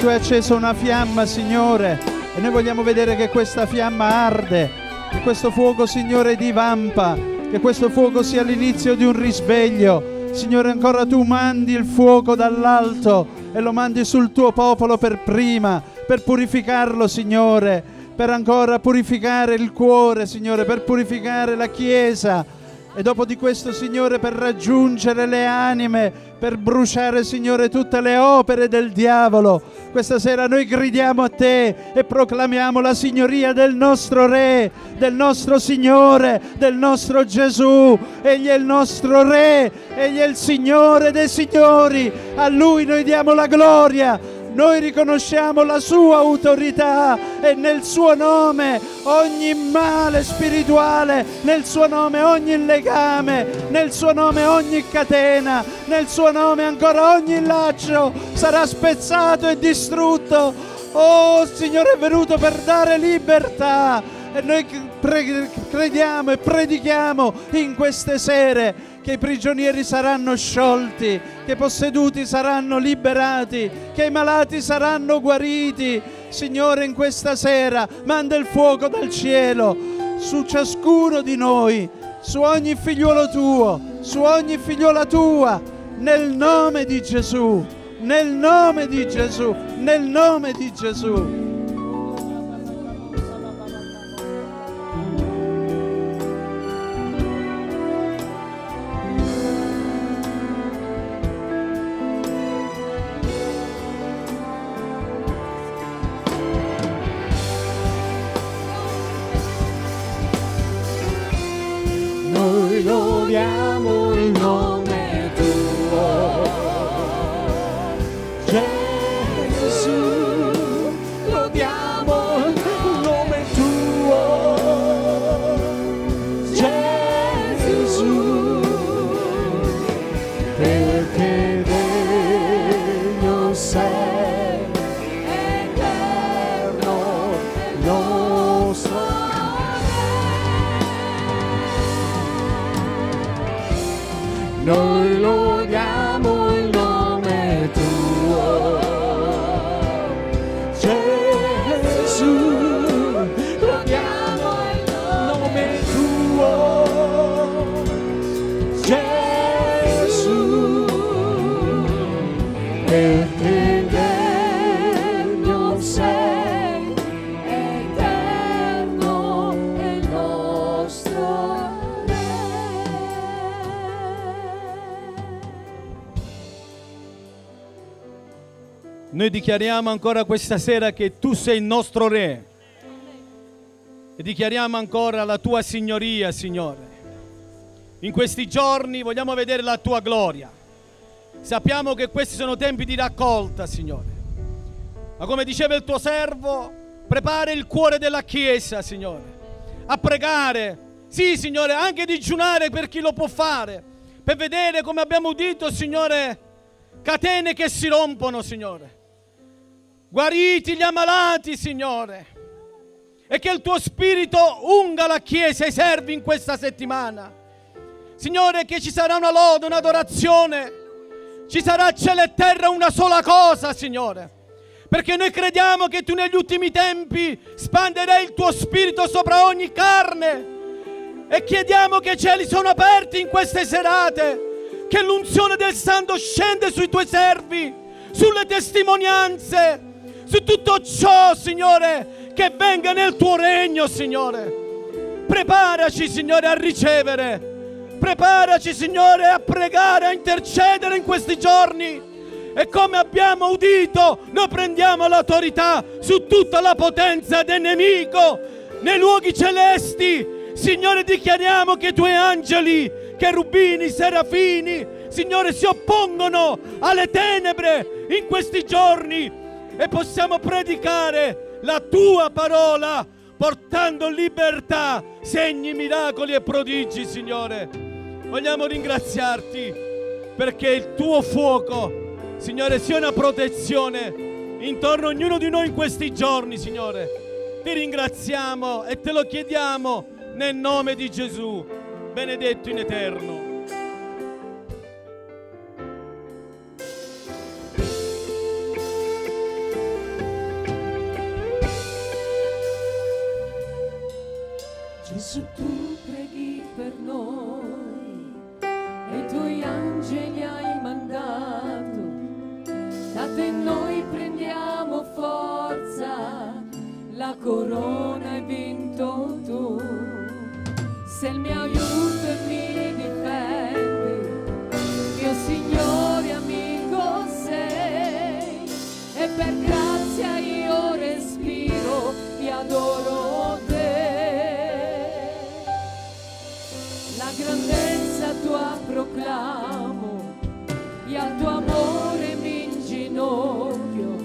Tu hai acceso una fiamma, Signore, e noi vogliamo vedere che questa fiamma arde, che questo fuoco, Signore, divampa, che questo fuoco sia l'inizio di un risveglio. Signore, ancora tu mandi il fuoco dall'alto e lo mandi sul tuo popolo per prima, per purificarlo, Signore, per ancora purificare il cuore, Signore, per purificare la Chiesa. E dopo di questo, Signore, per raggiungere le anime, per bruciare, Signore, tutte le opere del diavolo. Questa sera noi gridiamo a te e proclamiamo la signoria del nostro Re, del nostro Signore, del nostro Gesù. Egli è il nostro Re, egli è il Signore dei Signori. A Lui noi diamo la gloria. Noi riconosciamo la sua autorità e nel suo nome ogni male spirituale, nel suo nome ogni legame, nel suo nome ogni catena, nel suo nome ancora ogni laccio sarà spezzato e distrutto. Oh, il Signore è venuto per dare libertà e noi crediamo e predichiamo in queste sere che i prigionieri saranno sciolti, che i posseduti saranno liberati, che i malati saranno guariti. Signore, in questa sera manda il fuoco dal cielo su ciascuno di noi, su ogni figliuolo tuo, su ogni figliuola tua, nel nome di Gesù. nel nome di Gesù, nel nome di Gesù. Noi dichiariamo ancora questa sera che tu sei il nostro Re e dichiariamo ancora la tua signoria, Signore. In questi giorni vogliamo vedere la tua gloria. Sappiamo che questi sono tempi di raccolta, Signore. Ma come diceva il tuo servo, prepara il cuore della Chiesa, Signore, a pregare. Sì, Signore, anche digiunare per chi lo può fare, per vedere, come abbiamo udito, Signore, catene che si rompono, Signore. Guariti gli ammalati, Signore, e che il tuo spirito unga la Chiesa e i servi in questa settimana. Signore, che ci sarà una lode, un'adorazione, ci sarà cielo e terra una sola cosa, Signore, perché noi crediamo che tu negli ultimi tempi spanderai il tuo spirito sopra ogni carne, e chiediamo che i cieli sono aperti in queste serate, che l'unzione del Santo scende sui tuoi servi, sulle testimonianze, su tutto ciò, Signore, che venga nel tuo regno, Signore. Preparaci, Signore, a ricevere. Preparaci, Signore, a pregare, a intercedere in questi giorni. E come abbiamo udito, noi prendiamo l'autorità su tutta la potenza del nemico nei luoghi celesti. Signore, dichiariamo che i tuoi angeli, cherubini, serafini, Signore, si oppongono alle tenebre in questi giorni, e possiamo predicare la tua parola portando libertà, segni, miracoli e prodigi, Signore. Vogliamo ringraziarti perché il tuo fuoco, Signore, sia una protezione intorno a ognuno di noi in questi giorni, Signore. Ti ringraziamo e te lo chiediamo nel nome di Gesù, benedetto in eterno. Gesù, tu preghi per noi e i tuoi angeli hai mandato. Da te noi prendiamo forza, la corona hai vinto tu. Se il mio aiuto e mi difendi, mio Signore amico sei, e per grazia io respiro, ti adoro te. Grandezza tua proclamo e al tuo amore mi inginocchio,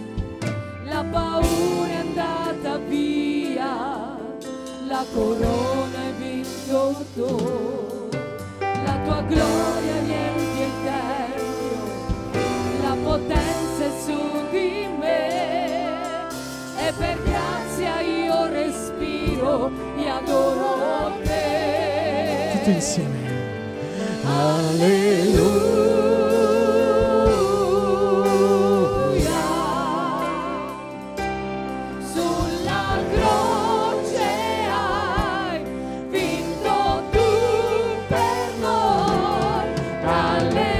la paura è andata via, la corona hai vinto tu, la tua gloria riempie il tempio, la potenza è su di me, e per grazia io respiro e adoro te. Insieme, alleluia, sulla croce hai vinto tu per noi, alleluia.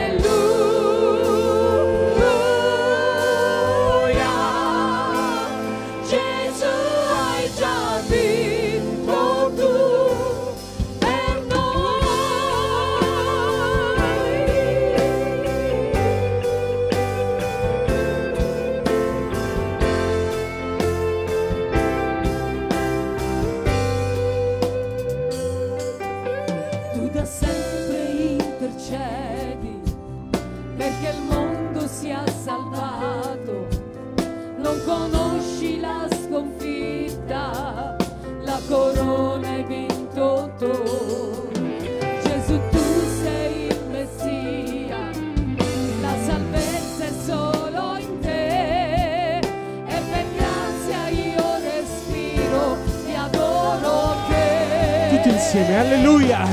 insieme, alleluia,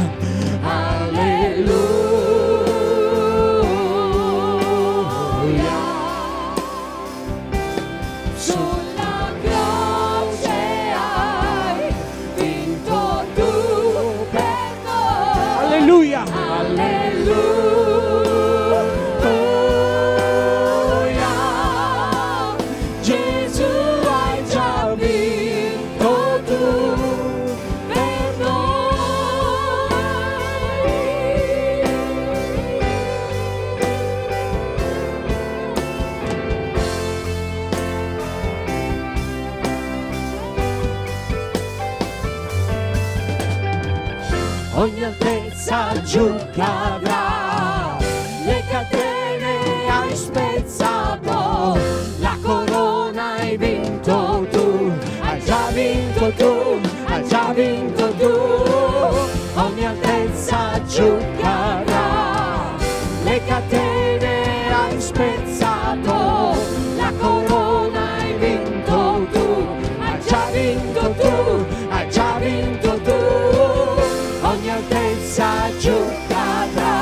alleluia. Sulla croce hai vinto tu per noi, alleluia, alleluia. Ogni altezza giù cadrà, le catene hai spezzato, la corona hai vinto tu, hai già vinto tu, hai già vinto tu. Ogni altezza giù cadrà, le catene hai spezzato, la corona hai vinto tu, hai già vinto tu, hai già vinto tu. Ogni altezza giù cadrà,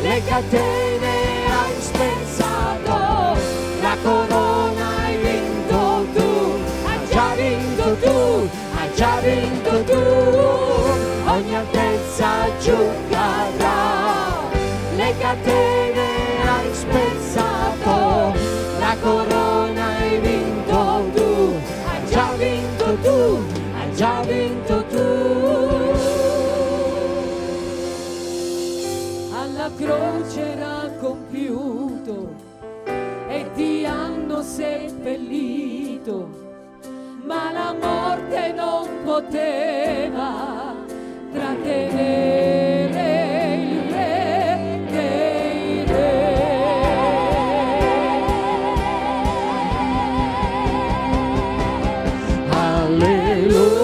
le catene hai spezzato, la corona hai vinto tu, hai già vinto tu, hai già vinto tu. Ogni altezza giù cadrà, le catene hai spezzato, la corona hai vinto tu, hai già vinto tu, hai già vinto tu. La croce era compiuto e ti hanno seppellito, ma la morte non poteva trattenere il re dei re. Alleluia.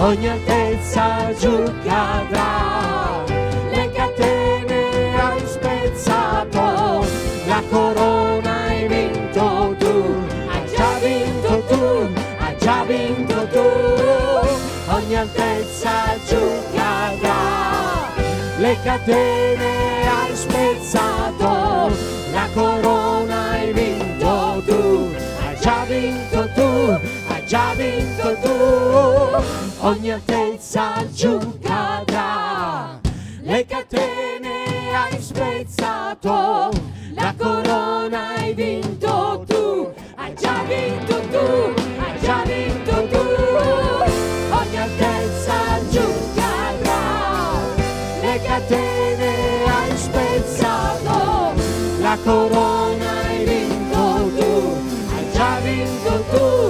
Ogni altezza giù cadrà, le catene hai spezzato, la corona hai vinto tu, hai già vinto tu, hai già vinto tu. Ogni altezza giù cadrà, le catene hai spezzato, la corona hai vinto tu, hai già vinto tu, hai già vinto tu. Ogni altezza giù cadrà, le catene hai spezzato, la corona hai vinto tu, hai già vinto tu, hai già vinto tu. Ogni altezza giù cadrà, le catene hai spezzato, la corona hai vinto tu, hai già vinto tu.